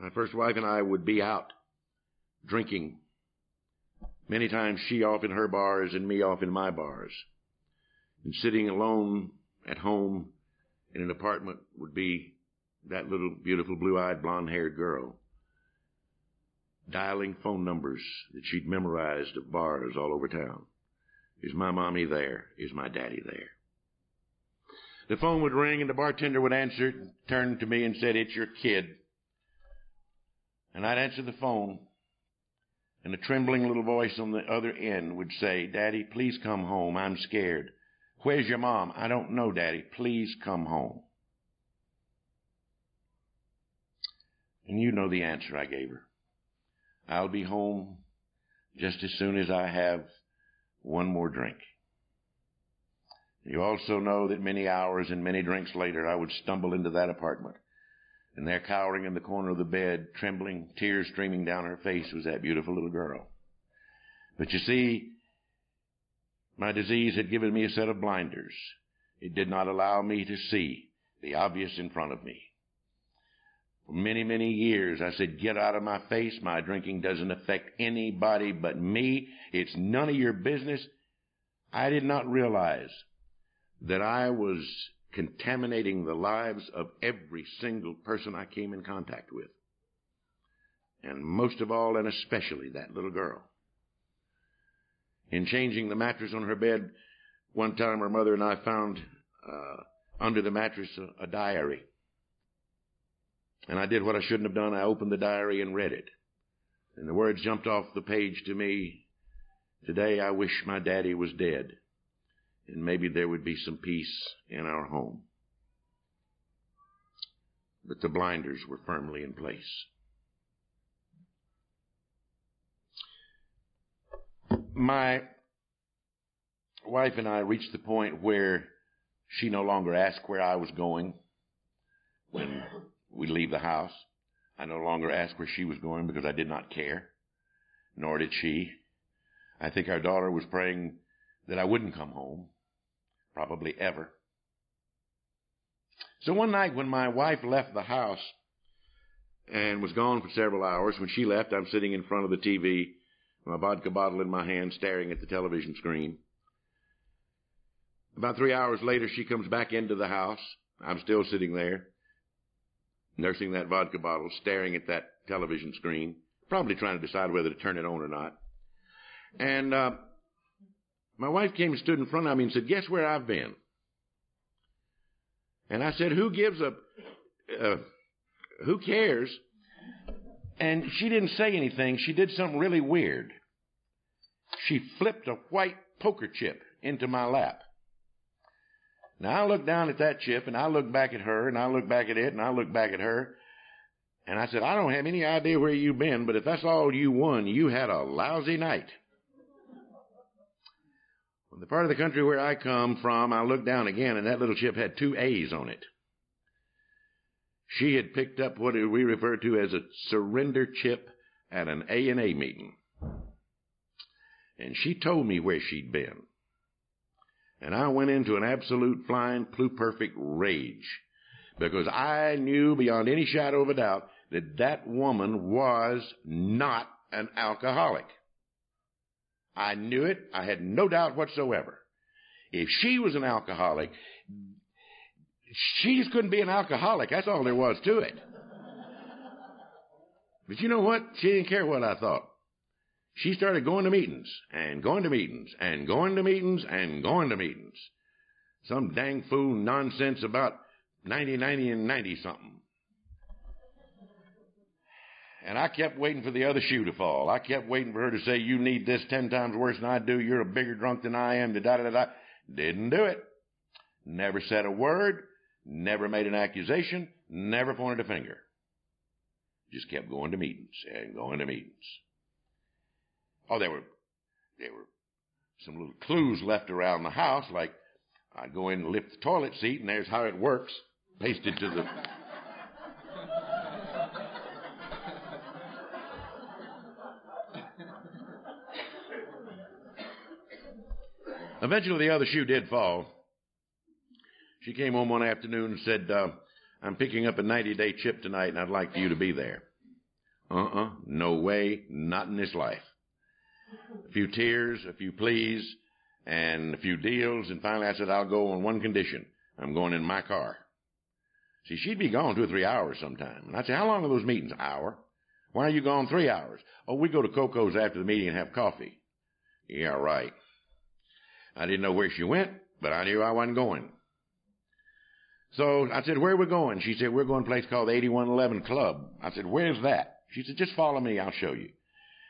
my first wife and I would be out drinking. Many times she off in her bars and me off in my bars. And sitting alone at home in an apartment would be that little beautiful blue-eyed blonde-haired girl dialing phone numbers that she'd memorized of bars all over town. Is my mommy there? Is my daddy there? The phone would ring and the bartender would answer, turned to me and said, "It's your kid." And I'd answer the phone, and a trembling little voice on the other end would say, "Daddy, please come home. I'm scared." "Where's your mom?" "I don't know, Daddy. Please come home." And you know the answer I gave her. "I'll be home just as soon as I have one more drink." You also know that many hours and many drinks later, I would stumble into that apartment, and there, cowering in the corner of the bed, trembling, tears streaming down her face, was that beautiful little girl. But you see, my disease had given me a set of blinders. It did not allow me to see the obvious in front of me. For many, many years, I said, "Get out of my face. My drinking doesn't affect anybody but me. It's none of your business." I did not realize that I was contaminating the lives of every single person I came in contact with. And most of all, and especially, that little girl. In changing the mattress on her bed, one time her mother and I found under the mattress a diary. And I did what I shouldn't have done. I opened the diary and read it. And the words jumped off the page to me. "Today I wish my daddy was dead, and maybe there would be some peace in our home." But the blinders were firmly in place. My wife and I reached the point where she no longer asked where I was going when we leave the house. I no longer asked where she was going because I did not care, nor did she. I think our daughter was praying that I wouldn't come home, probably ever. So one night when my wife left the house and was gone for several hours, when she left, I'm sitting in front of the TV, my vodka bottle in my hand, staring at the television screen. About 3 hours later, she comes back into the house. I'm still sitting there, nursing that vodka bottle, staring at that television screen, probably trying to decide whether to turn it on or not. And my wife came and stood in front of me and said, "Guess where I've been?" And I said, "Who cares?" And she didn't say anything. She did something really weird. She flipped a white poker chip into my lap. Now, I looked down at that chip, and I looked back at her, and I looked back at it, and I looked back at her. And I said, "I don't have any idea where you've been, but if that's all you won, you had a lousy night." From the part of the country where I come from, I looked down again, and that little chip had 2 A's on it. She had picked up what we refer to as a surrender chip at an A&A meeting, and she told me where she'd been. And I went into an absolute flying pluperfect rage because I knew beyond any shadow of a doubt that that woman was not an alcoholic. I knew it. I had no doubt whatsoever. If she was an alcoholic, she just couldn't be an alcoholic. That's all there was to it. But you know what? She didn't care what I thought. She started going to meetings and going to meetings and going to meetings and going to meetings. Some dang fool nonsense about 90, 90, and 90-something. And I kept waiting for the other shoe to fall. I kept waiting for her to say, you need this 10 times worse than I do. You're a bigger drunk than I am. Da-da-da-da. Didn't do it. Never said a word. Never made an accusation. Never pointed a finger. Just kept going to meetings and going to meetings. Oh, there were some little clues left around the house, like I'd go in and lift the toilet seat, and there's how it works, pasted to the... Eventually the other shoe did fall. She came home one afternoon and said, I'm picking up a 90-day chip tonight, and I'd like for you to be there. Uh-uh, no way, not in this life. A few tears, a few pleas, and a few deals, and finally I said, I'll go on one condition. I'm going in my car. See, she'd be gone 2 or 3 hours sometime. And I'd say, how long are those meetings? An hour. Why are you gone 3 hours? Oh, we go to Coco's after the meeting and have coffee. Yeah, right. I didn't know where she went, but I knew I wasn't going. So I said, where are we going? She said, we're going to a place called the 8111 Club. I said, where's that? She said, just follow me, I'll show you.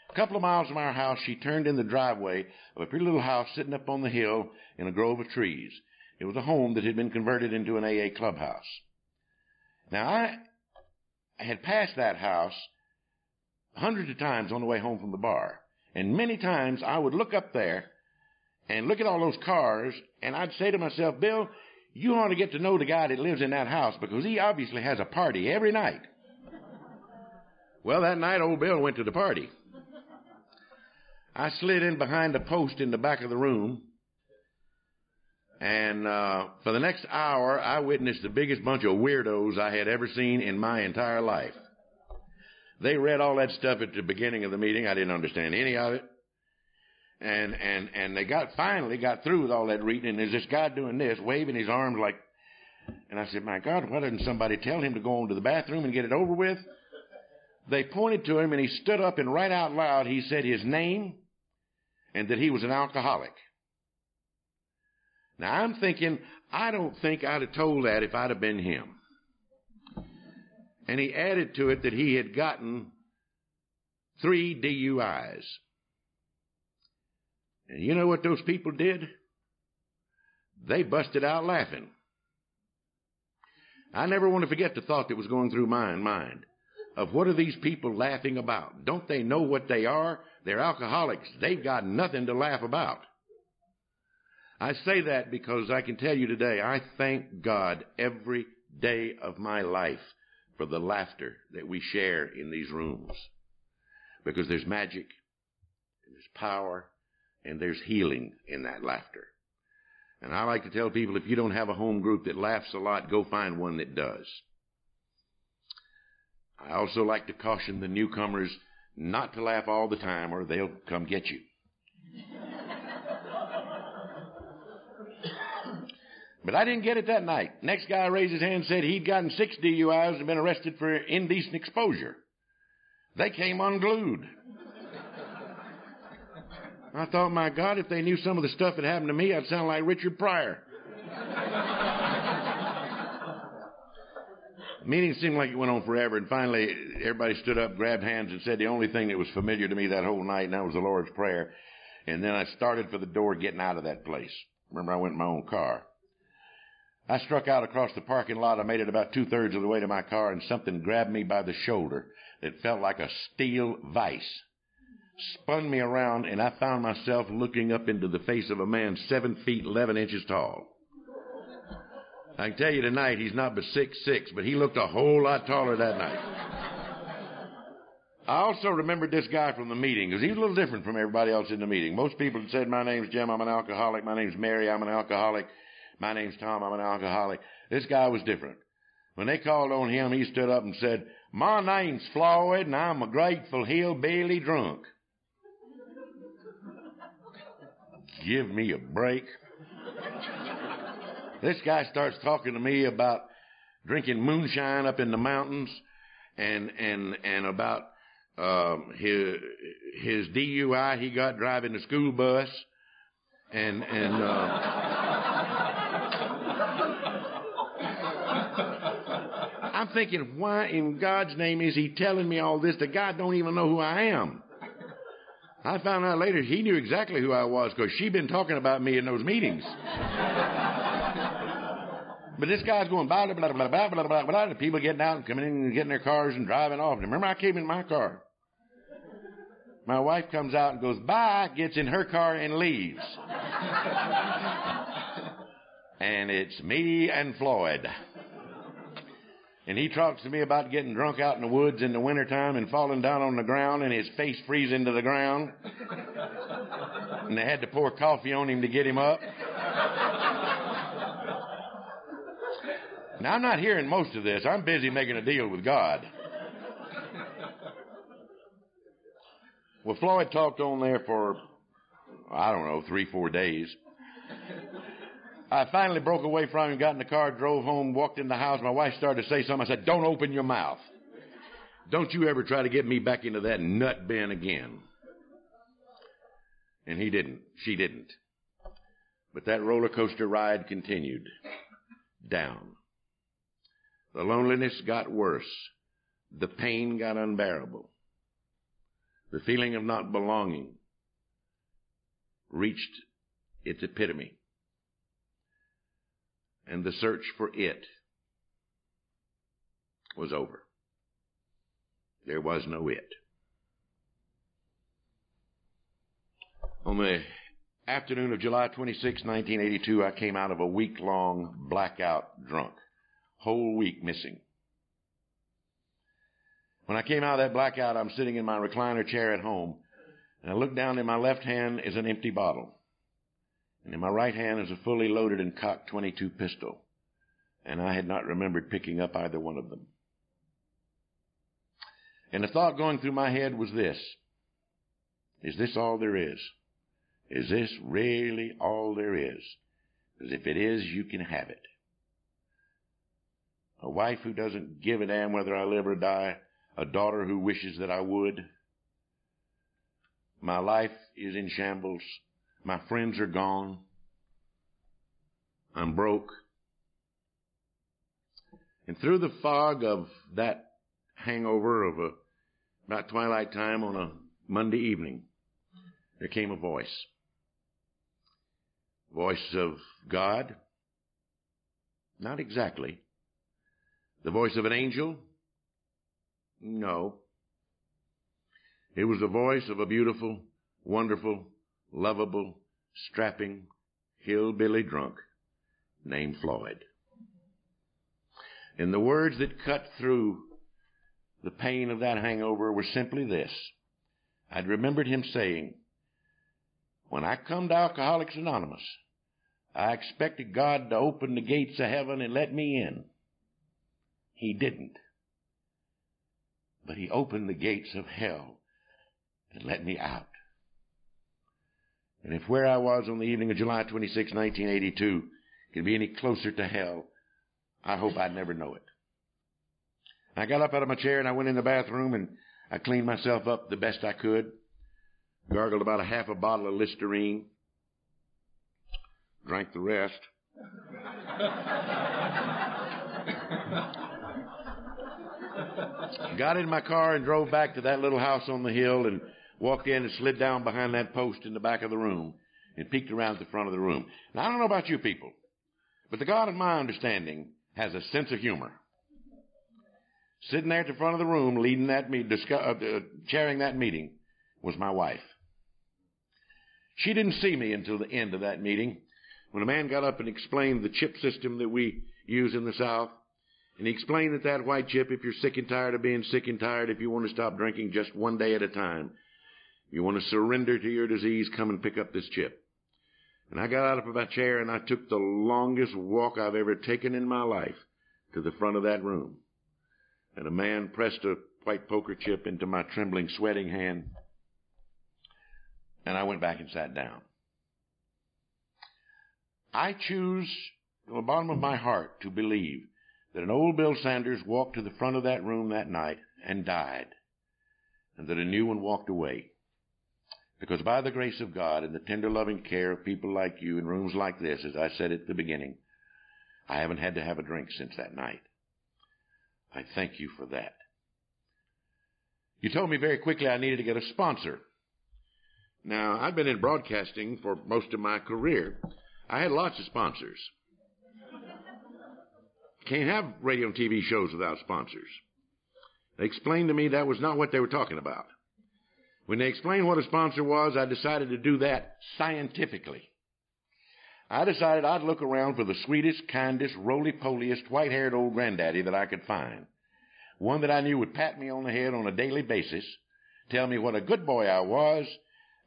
A couple of miles from our house, she turned in the driveway of a pretty little house sitting up on the hill in a grove of trees. It was a home that had been converted into an AA clubhouse. Now, I had passed that house hundreds of times on the way home from the bar, and many times I would look up there and look at all those cars, and I'd say to myself, Bill, you ought to get to know the guy that lives in that house because he obviously has a party every night. Well, that night, old Bill went to the party. I slid in behind a post in the back of the room, and for the next hour, I witnessed the biggest bunch of weirdos I had ever seen in my entire life. They read all that stuff at the beginning of the meeting. I didn't understand any of it, and they finally got through with all that reading, and there's this guy doing this, waving his arms like, and I said, my God, why didn't somebody tell him to go on to the bathroom and get it over with? They pointed to him, and he stood up, and right out loud, he said his name, and that he was an alcoholic. Now, I'm thinking, I don't think I'd have told that if I'd have been him. And he added to it that he had gotten 3 DUIs. And you know what those people did? They busted out laughing. I never want to forget the thought that was going through my mind of what are these people laughing about? Don't they know what they are? They're alcoholics. They've got nothing to laugh about. I say that because I can tell you today, I thank God every day of my life for the laughter that we share in these rooms. Because there's magic, and there's power, and there's healing in that laughter. And I like to tell people, if you don't have a home group that laughs a lot, go find one that does. I also like to caution the newcomers not to laugh all the time or they'll come get you. But I didn't get it that night. Next guy raised his hand and said he'd gotten 6 DUIs and been arrested for indecent exposure. They came unglued. I thought, my God, if they knew some of the stuff that happened to me, I'd sound like Richard Pryor. Meeting seemed like it went on forever, and finally everybody stood up, grabbed hands, and said the only thing that was familiar to me that whole night, and that was the Lord's Prayer. And then I started for the door getting out of that place. Remember, I went in my own car. I struck out across the parking lot. I made it about 2/3 of the way to my car, and something grabbed me by the shoulder that felt like a steel vice, spun me around, and I found myself looking up into the face of a man 7 feet 11 inches tall. I can tell you tonight, he's not but 6'6", but he looked a whole lot taller that night. I also remembered this guy from the meeting because he was a little different from everybody else in the meeting. Most people had said, my name's Jim, I'm an alcoholic. My name's Mary, I'm an alcoholic. My name's Tom, I'm an alcoholic. This guy was different. When they called on him, he stood up and said, my name's Floyd, and I'm a grateful hillbilly drunk. Give me a break. This guy starts talking to me about drinking moonshine up in the mountains and about his DUI he got driving the school bus I'm thinking, why in God's name is he telling me all this? The guy don't even know who I am. I found out later he knew exactly who I was because she'd been talking about me in those meetings. But this guy's going, blah, blah, blah, blah, blah, blah, blah, blah, the people getting out and coming in and getting their cars and driving off. And remember, I came in my car. My wife comes out and goes, bye, gets in her car and leaves. And it's me and Floyd. And he talks to me about getting drunk out in the woods in the wintertime and falling down on the ground and his face freezing to the ground. And they had to pour coffee on him to get him up. Now, I'm not hearing most of this. I'm busy making a deal with God. Well, Floyd talked on there for, I don't know, 3-4 days. I finally broke away from him, got in the car, drove home, walked in the house. My wife started to say something. I said, don't open your mouth. Don't you ever try to get me back into that nut bin again. And he didn't. She didn't. But that roller coaster ride continued. Down. The loneliness got worse. The pain got unbearable. The feeling of not belonging reached its epitome. And the search for it was over. There was no it. On the afternoon of July 26, 1982, I came out of a week-long blackout drunk. Whole week missing. When I came out of that blackout, I'm sitting in my recliner chair at home, and I look down, in my left hand is an empty bottle. And in my right hand is a fully loaded and cocked .22 pistol, and I had not remembered picking up either one of them. And the thought going through my head was this: is this all there is? Is this really all there is? Because if it is, you can have it. A wife who doesn't give a damn whether I live or die, a daughter who wishes that I would. My life is in shambles. My friends are gone. I'm broke. And through the fog of that hangover of about twilight time on a Monday evening, there came a voice. Voice of God? Not exactly. The voice of an angel? No. It was the voice of a beautiful, wonderful, lovable, strapping, hillbilly drunk named Floyd. And the words that cut through the pain of that hangover were simply this. I'd remembered him saying, when I come to Alcoholics Anonymous, I expected God to open the gates of heaven and let me in. He didn't. But he opened the gates of hell and let me out. And if where I was on the evening of July 26, 1982, could be any closer to hell, I hope I'd never know it. I got up out of my chair and I went in the bathroom and I cleaned myself up the best I could, gargled about a half a bottle of Listerine, drank the rest. Got in my car and drove back to that little house on the hill and walked in and slid down behind that post in the back of the room and peeked around the front of the room. Now, I don't know about you people, but the God of my understanding has a sense of humor. Sitting there at the front of the room, leading that chairing that meeting, was my wife. She didn't see me until the end of that meeting when a man got up and explained the chip system that we use in the South. And he explained that that white chip, if you're sick and tired of being sick and tired, if you want to stop drinking just one day at a time, you want to surrender to your disease, come and pick up this chip. And I got out of my chair and I took the longest walk I've ever taken in my life to the front of that room. And a man pressed a white poker chip into my trembling, sweating hand, and I went back and sat down. I choose from the bottom of my heart to believe that an old Bill Sanders walked to the front of that room that night and died, and that a new one walked away. Because by the grace of God and the tender loving care of people like you in rooms like this, as I said at the beginning, I haven't had to have a drink since that night. I thank you for that. You told me very quickly I needed to get a sponsor. Now, I've been in broadcasting for most of my career. I had lots of sponsors. Can't have radio and TV shows without sponsors. They explained to me that was not what they were talking about. When they explained what a sponsor was, I decided to do that scientifically. I decided I'd look around for the sweetest, kindest, roly-poliest, white-haired old granddaddy that I could find, one that I knew would pat me on the head on a daily basis, tell me what a good boy I was,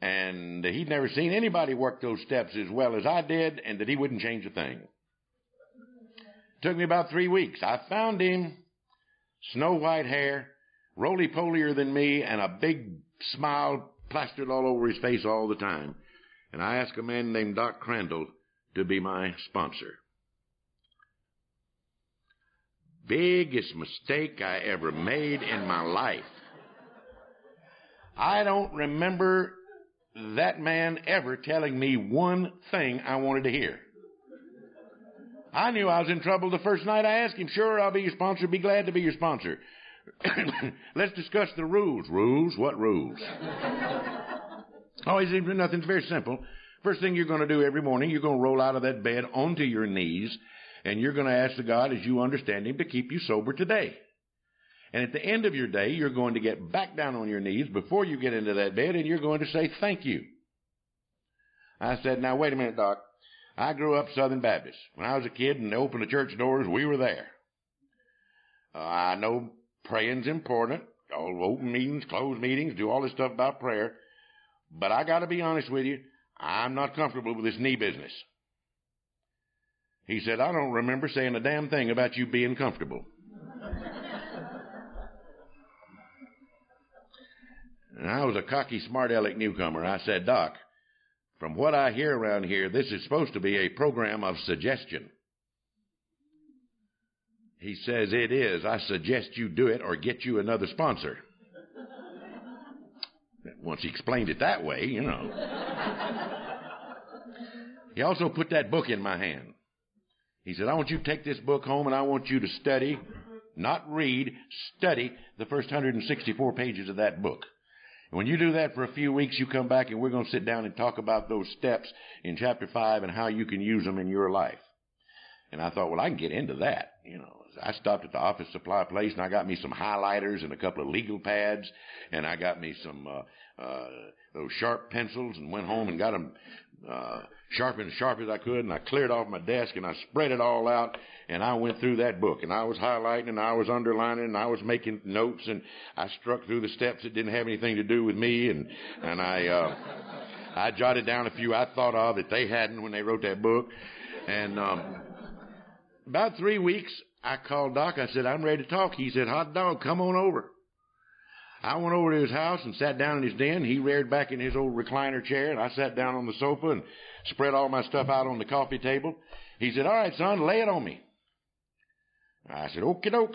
and that he'd never seen anybody work those steps as well as I did, and that he wouldn't change a thing. It took me about 3 weeks. I found him, snow-white hair, roly-polier than me, and a big smile plastered all over his face all the time. And I asked a man named Doc Crandall to be my sponsor. Biggest mistake I ever made in my life. I don't remember that man ever telling me one thing I wanted to hear. I knew I was in trouble the first night I asked him. Sure, I'll be your sponsor. Be glad to be your sponsor. Let's discuss the rules. Rules? What rules? Always, nothing's very simple. First thing you're going to do every morning, you're going to roll out of that bed onto your knees, and you're going to ask the God, as you understand him, to keep you sober today. And at the end of your day, you're going to get back down on your knees before you get into that bed, and you're going to say, thank you. I said, now, wait a minute, Doc. I grew up Southern Baptist. When I was a kid and they opened the church doors, we were there. I know praying's important. All open meetings, closed meetings, do all this stuff about prayer. But I got to be honest with you, I'm not comfortable with this knee business. He said, I don't remember saying a damn thing about you being comfortable. And I was a cocky, smart aleck newcomer. I said, Doc, from what I hear around here, this is supposed to be a program of suggestion. He says, it is. I suggest you do it or get you another sponsor. Once he explained it that way, you know. He also put that book in my hand. He said, I want you to take this book home and I want you to study, not read, study the first 164 pages of that book. And when you do that for a few weeks, you come back and we're going to sit down and talk about those steps in Chapter 5 and how you can use them in your life. And I thought, well, I can get into that, you know. I stopped at the office supply place, and I got me some highlighters and a couple of legal pads, and I got me some those sharp pencils and went home and got them sharpened as sharp as I could, and I cleared off my desk, and I spread it all out, and I went through that book, and I was highlighting, and I was underlining, and I was making notes, and I struck through the steps that didn't have anything to do with me, and I jotted down a few I thought of that they hadn't when they wrote that book, and about 3 weeks, I called Doc. I said, I'm ready to talk. He said, hot dog, come on over. I went over to his house and sat down in his den. He reared back in his old recliner chair, and I sat down on the sofa and spread all my stuff out on the coffee table. He said, all right, son, lay it on me. I said, okie doke.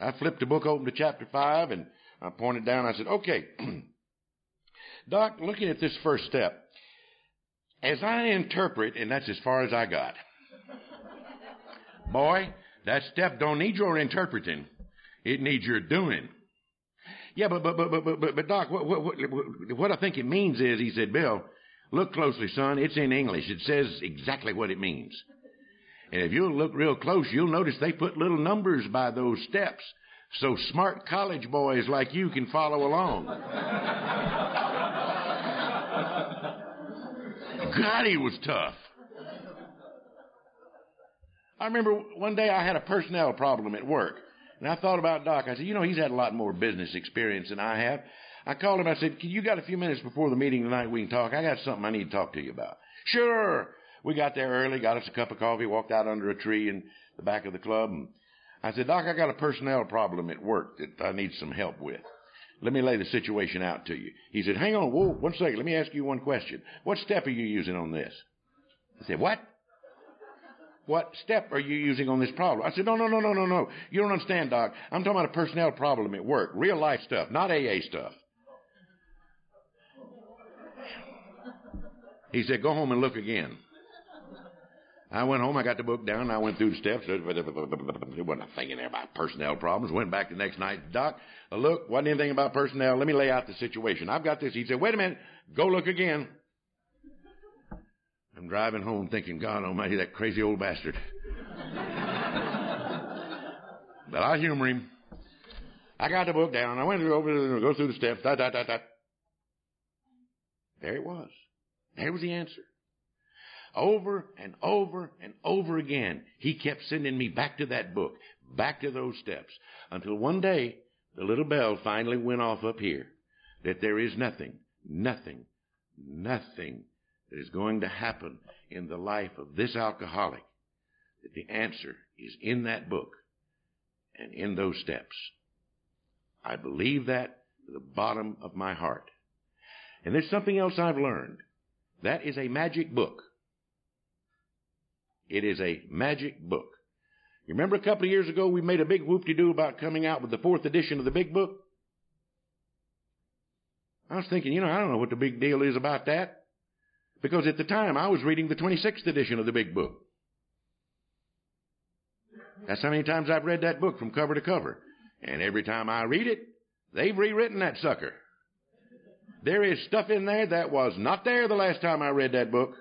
I flipped the book open to Chapter 5, and I pointed down. I said, okay, Doc, looking at this first step, as I interpret, and that's as far as I got, boy, that step don't need your interpreting. It needs your doing. Yeah, but Doc, what I think it means is, he said, Bill, look closely, son. It's in English. It says exactly what it means. And if you'll look real close, you'll notice they put little numbers by those steps so smart college boys like you can follow along. God, he was tough. I remember one day I had a personnel problem at work, and I thought about Doc. I said, you know, he's had a lot more business experience than I have. I called him. I said, you got a few minutes before the meeting tonight we can talk? I got something I need to talk to you about. Sure. We got there early, got us a cup of coffee, walked out under a tree in the back of the club. And I said, Doc, I got a personnel problem at work that I need some help with. Let me lay the situation out to you. He said, hang on, whoa, one second. Let me ask you one question. What step are you using on this? I said, what? What step are you using on this problem? I said, no. You don't understand, Doc. I'm talking about a personnel problem at work, real life stuff, not AA stuff. He said, go home and look again. I went home, I got the book down, and I went through the steps. There wasn't a thing in there about personnel problems. Went back the next night. Doc, look, wasn't anything about personnel. Let me lay out the situation. I've got this. He said, wait a minute. Go look again. I'm driving home thinking, God almighty, that crazy old bastard. But I humor him. I got the book down. I went over, go through the steps. There it was. There was the answer. Over and over and over again, he kept sending me back to that book, back to those steps, until one day the little bell finally went off up here that there is nothing that is going to happen in the life of this alcoholic, that the answer is in that book and in those steps. I believe that to the bottom of my heart. And there's something else I've learned. That is a magic book. It is a magic book. You remember a couple of years ago we made a big whoop-de-doo about coming out with the 4th edition of the big book? I was thinking, I don't know what the big deal is about that. Because at the time I was reading the 26th edition of the big book. That's how many times I've read that book from cover to cover. And every time I read it, they've rewritten that sucker. There is stuff in there that was not there the last time I read that book.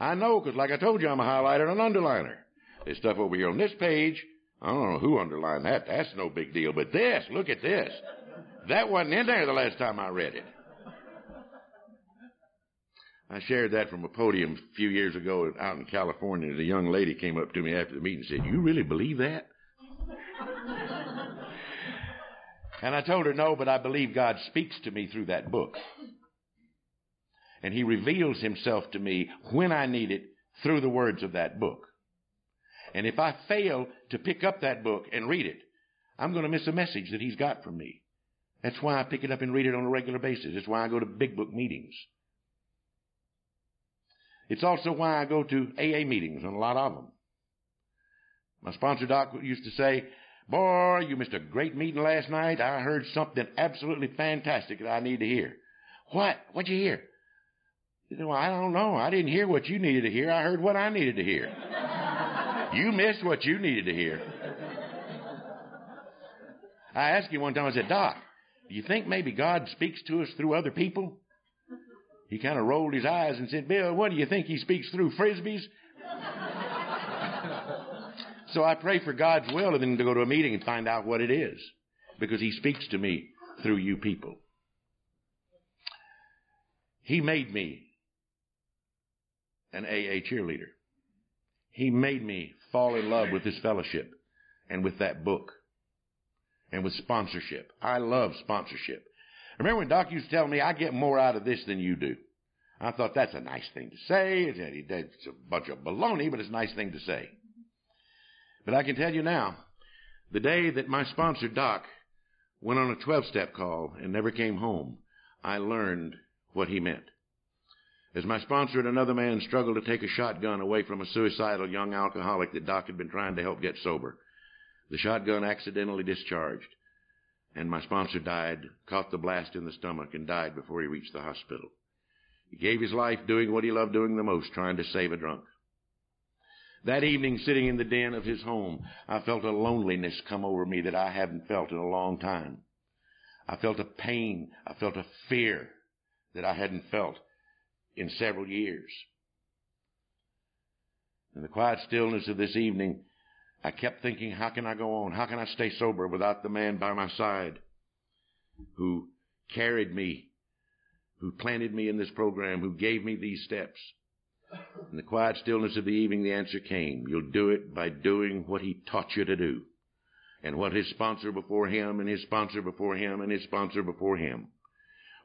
I know, because like I told you, I'm a highlighter and an underliner. There's stuff over here on this page. I don't know who underlined that. That's no big deal. But this, look at this. That wasn't in there the last time I read it. I shared that from a podium a few years ago out in California. The young lady came up to me after the meeting and said, you really believe that? And I told her, no, but I believe God speaks to me through that book. And he reveals himself to me when I need it through the words of that book. And if I fail to pick up that book and read it, I'm going to miss a message that he's got from me. That's why I pick it up and read it on a regular basis. It's why I go to big book meetings. It's also why I go to AA meetings, and a lot of them. My sponsor, Doc, used to say, boy, you missed a great meeting last night. I heard something absolutely fantastic that I need to hear. What? What'd you hear? I don't know. I didn't hear what you needed to hear. I heard what I needed to hear. You missed what you needed to hear. I asked him one time, I said, Doc, do you think maybe God speaks to us through other people? He kind of rolled his eyes and said, Bill, what do you think he speaks through, Frisbees? So I pray for God's will and then to go to a meeting and find out what it is, because he speaks to me through you people. He made me an AA cheerleader. He made me fall in love with this fellowship and with that book and with sponsorship. I love sponsorship. Remember when Doc used to tell me, I get more out of this than you do? I thought that's a nice thing to say. It's a bunch of baloney, but it's a nice thing to say. But I can tell you now, the day that my sponsor, Doc, went on a 12-step call and never came home, I learned what he meant. As my sponsor and another man struggled to take a shotgun away from a suicidal young alcoholic that Doc had been trying to help get sober, the shotgun accidentally discharged, and my sponsor died, caught the blast in the stomach, and died before he reached the hospital. He gave his life doing what he loved doing the most, trying to save a drunk. That evening, sitting in the den of his home, I felt a loneliness come over me that I hadn't felt in a long time. I felt a pain. I felt a fear that I hadn't felt in several years. In the quiet stillness of this evening, I kept thinking, how can I go on? How can I stay sober without the man by my side who carried me, who planted me in this program, who gave me these steps? In the quiet stillness of the evening, the answer came. You'll do it by doing what he taught you to do, and what his sponsor before him, and his sponsor before him, and his sponsor before him.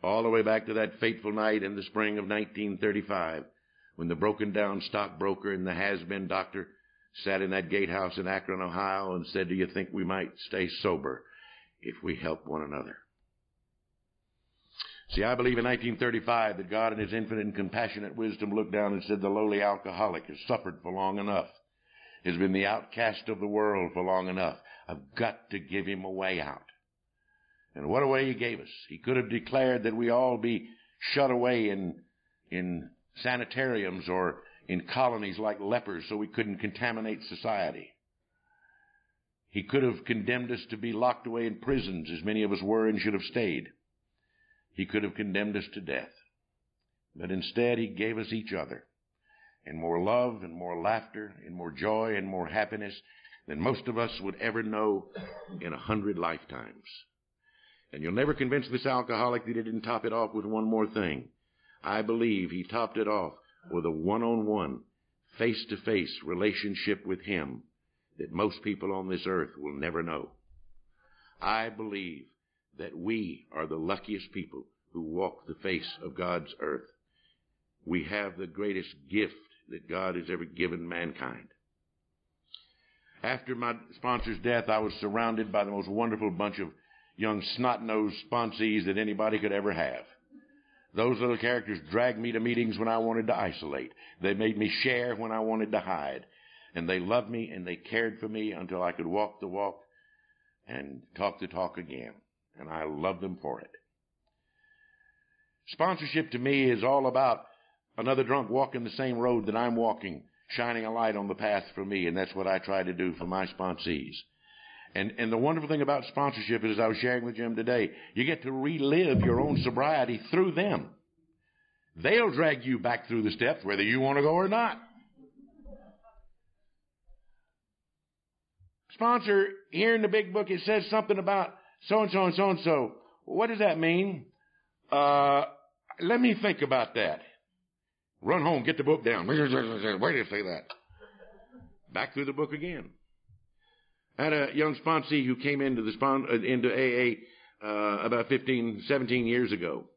All the way back to that fateful night in the spring of 1935, when the broken-down stockbroker and the has-been doctor sat in that gatehouse in Akron, Ohio, and said, "Do you think we might stay sober if we help one another?" See, I believe in 1935 that God in his infinite and compassionate wisdom looked down and said, "The lowly alcoholic has suffered for long enough, has been the outcast of the world for long enough. I've got to give him a way out." And what a way he gave us. He could have declared that we all be shut away in sanitariums or in colonies like lepers so we couldn't contaminate society. He could have condemned us to be locked away in prisons, as many of us were and should have stayed. He could have condemned us to death. But instead, he gave us each other, and more love, and more laughter, and more joy, and more happiness than most of us would ever know in 100 lifetimes. And you'll never convince this alcoholic that he didn't top it off with one more thing. I believe he topped it off with a one-on-one, face-to-face relationship with him that most people on this earth will never know. I believe that we are the luckiest people who walk the face of God's earth. We have the greatest gift that God has ever given mankind. After my sponsor's death, I was surrounded by the most wonderful bunch of young snot-nosed sponsees that anybody could ever have. Those little characters dragged me to meetings when I wanted to isolate. They made me share when I wanted to hide. And they loved me and they cared for me until I could walk the walk and talk the talk again. And I love them for it. Sponsorship to me is all about another drunk walking the same road that I'm walking, shining a light on the path for me, and that's what I try to do for my sponsees. And the wonderful thing about sponsorship is, as I was sharing with Jim today, you get to relive your own sobriety through them. They'll drag you back through the steps whether you want to go or not. Sponsor, here in the big book, it says something about so-and-so and so-and-so. What does that mean? Let me think about that. Run home, get the book down. Where did it say that? Back through the book again. I had a young sponsee who came into AA about 15, 17 years ago.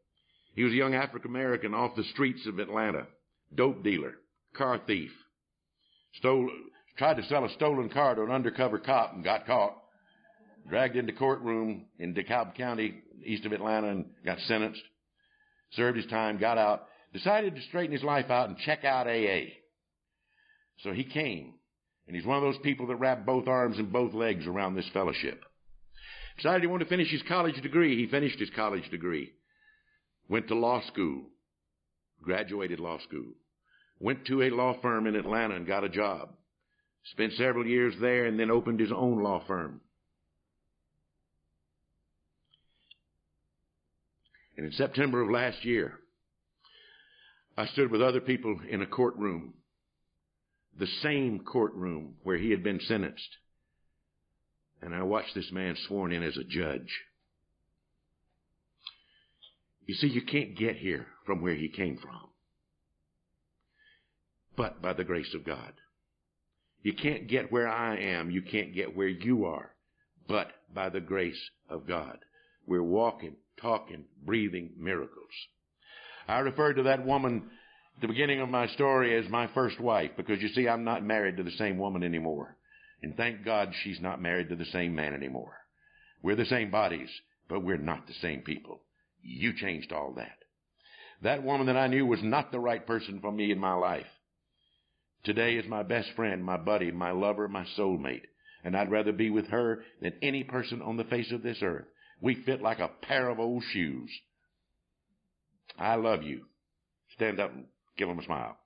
He was a young African-American off the streets of Atlanta, dope dealer, car thief, tried to sell a stolen car to an undercover cop and got caught, dragged into courtroom in DeKalb County, east of Atlanta, and got sentenced, served his time, got out, decided to straighten his life out and check out AA. So he came. And he's one of those people that wrap both arms and both legs around this fellowship. Decided he wanted to finish his college degree. He finished his college degree. Went to law school. Graduated law school. Went to a law firm in Atlanta and got a job. Spent several years there and then opened his own law firm. And in September of last year, I stood with other people in a courtroom, the same courtroom where he had been sentenced. And I watched this man sworn in as a judge. You see, you can't get here from where he came from, but by the grace of God. You can't get where I am. You can't get where you are, but by the grace of God. We're walking, talking, breathing miracles. I referred to that woman at the beginning of my story as my first wife, because you see, I'm not married to the same woman anymore. And thank God she's not married to the same man anymore. We're the same bodies, but we're not the same people. You changed all that. That woman that I knew was not the right person for me in my life. Today is my best friend, my buddy, my lover, my soulmate. And I'd rather be with her than any person on the face of this earth. We fit like a pair of old shoes. I love you. Stand up and give them a smile.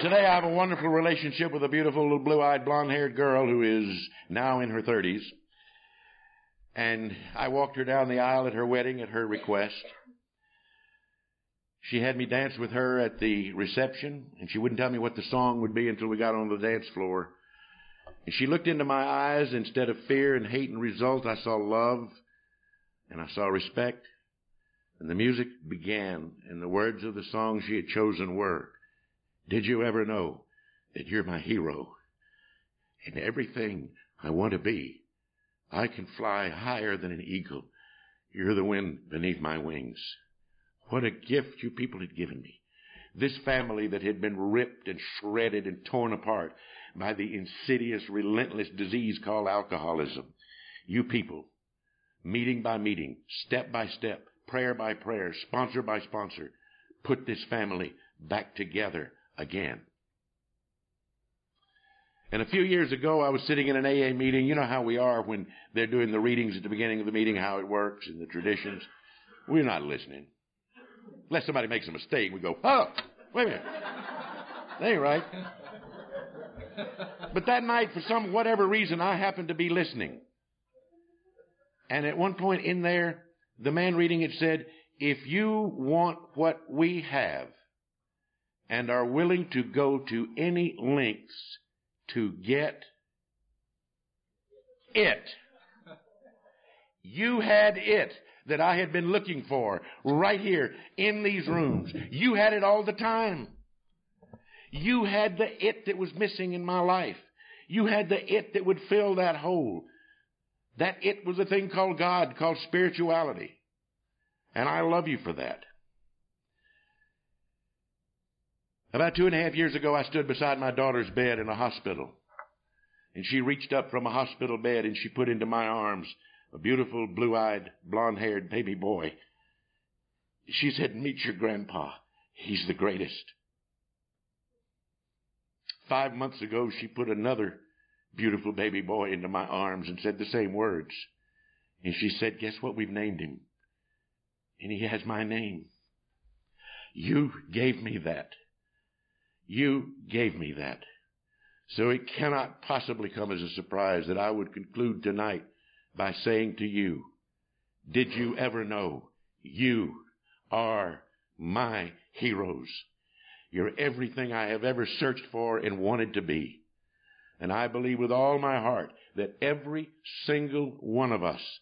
Today I have a wonderful relationship with a beautiful little blue-eyed, blonde-haired girl who is now in her 30s. And I walked her down the aisle at her wedding at her request. She had me dance with her at the reception, and she wouldn't tell me what the song would be until we got on the dance floor. And she looked into my eyes. Instead of fear and hate and result, I saw love, and I saw respect. And the music began, and the words of the song she had chosen were, "Did you ever know that you're my hero? And everything I want to be, I can fly higher than an eagle. You're the wind beneath my wings." What a gift you people had given me. This family that had been ripped and shredded and torn apart by the insidious, relentless disease called alcoholism. You people, meeting by meeting, step by step, prayer by prayer, sponsor by sponsor, put this family back together again. And a few years ago, I was sitting in an AA meeting. You know how we are when they're doing the readings at the beginning of the meeting, how it works and the traditions. We're not listening. Unless somebody makes a mistake, we go, "Oh, wait a minute. That ain't right." But that night, for some whatever reason, I happened to be listening. And at one point in there, the man reading it said, "If you want what we have and are willing to go to any lengths to get it," you had it that I had been looking for right here in these rooms. You had it all the time. You had the it that was missing in my life. You had the it that would fill that hole. That it was a thing called God, called spirituality. And I love you for that. About 2.5 years ago, I stood beside my daughter's bed in a hospital. And she reached up from a hospital bed and she put into my arms a beautiful, blue-eyed, blonde-haired baby boy. She said, "Meet your grandpa. He's the greatest." 5 months ago, she put another beautiful baby boy into my arms and said the same words. And she said, "Guess what we've named him? And he has my name." You gave me that. You gave me that. So it cannot possibly come as a surprise that I would conclude tonight by saying to you, did you ever know you are my heroes? You're everything I have ever searched for and wanted to be. And I believe with all my heart that every single one of us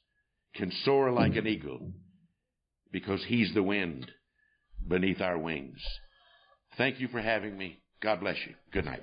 can soar like an eagle because he's the wind beneath our wings. Thank you for having me. God bless you. Good night.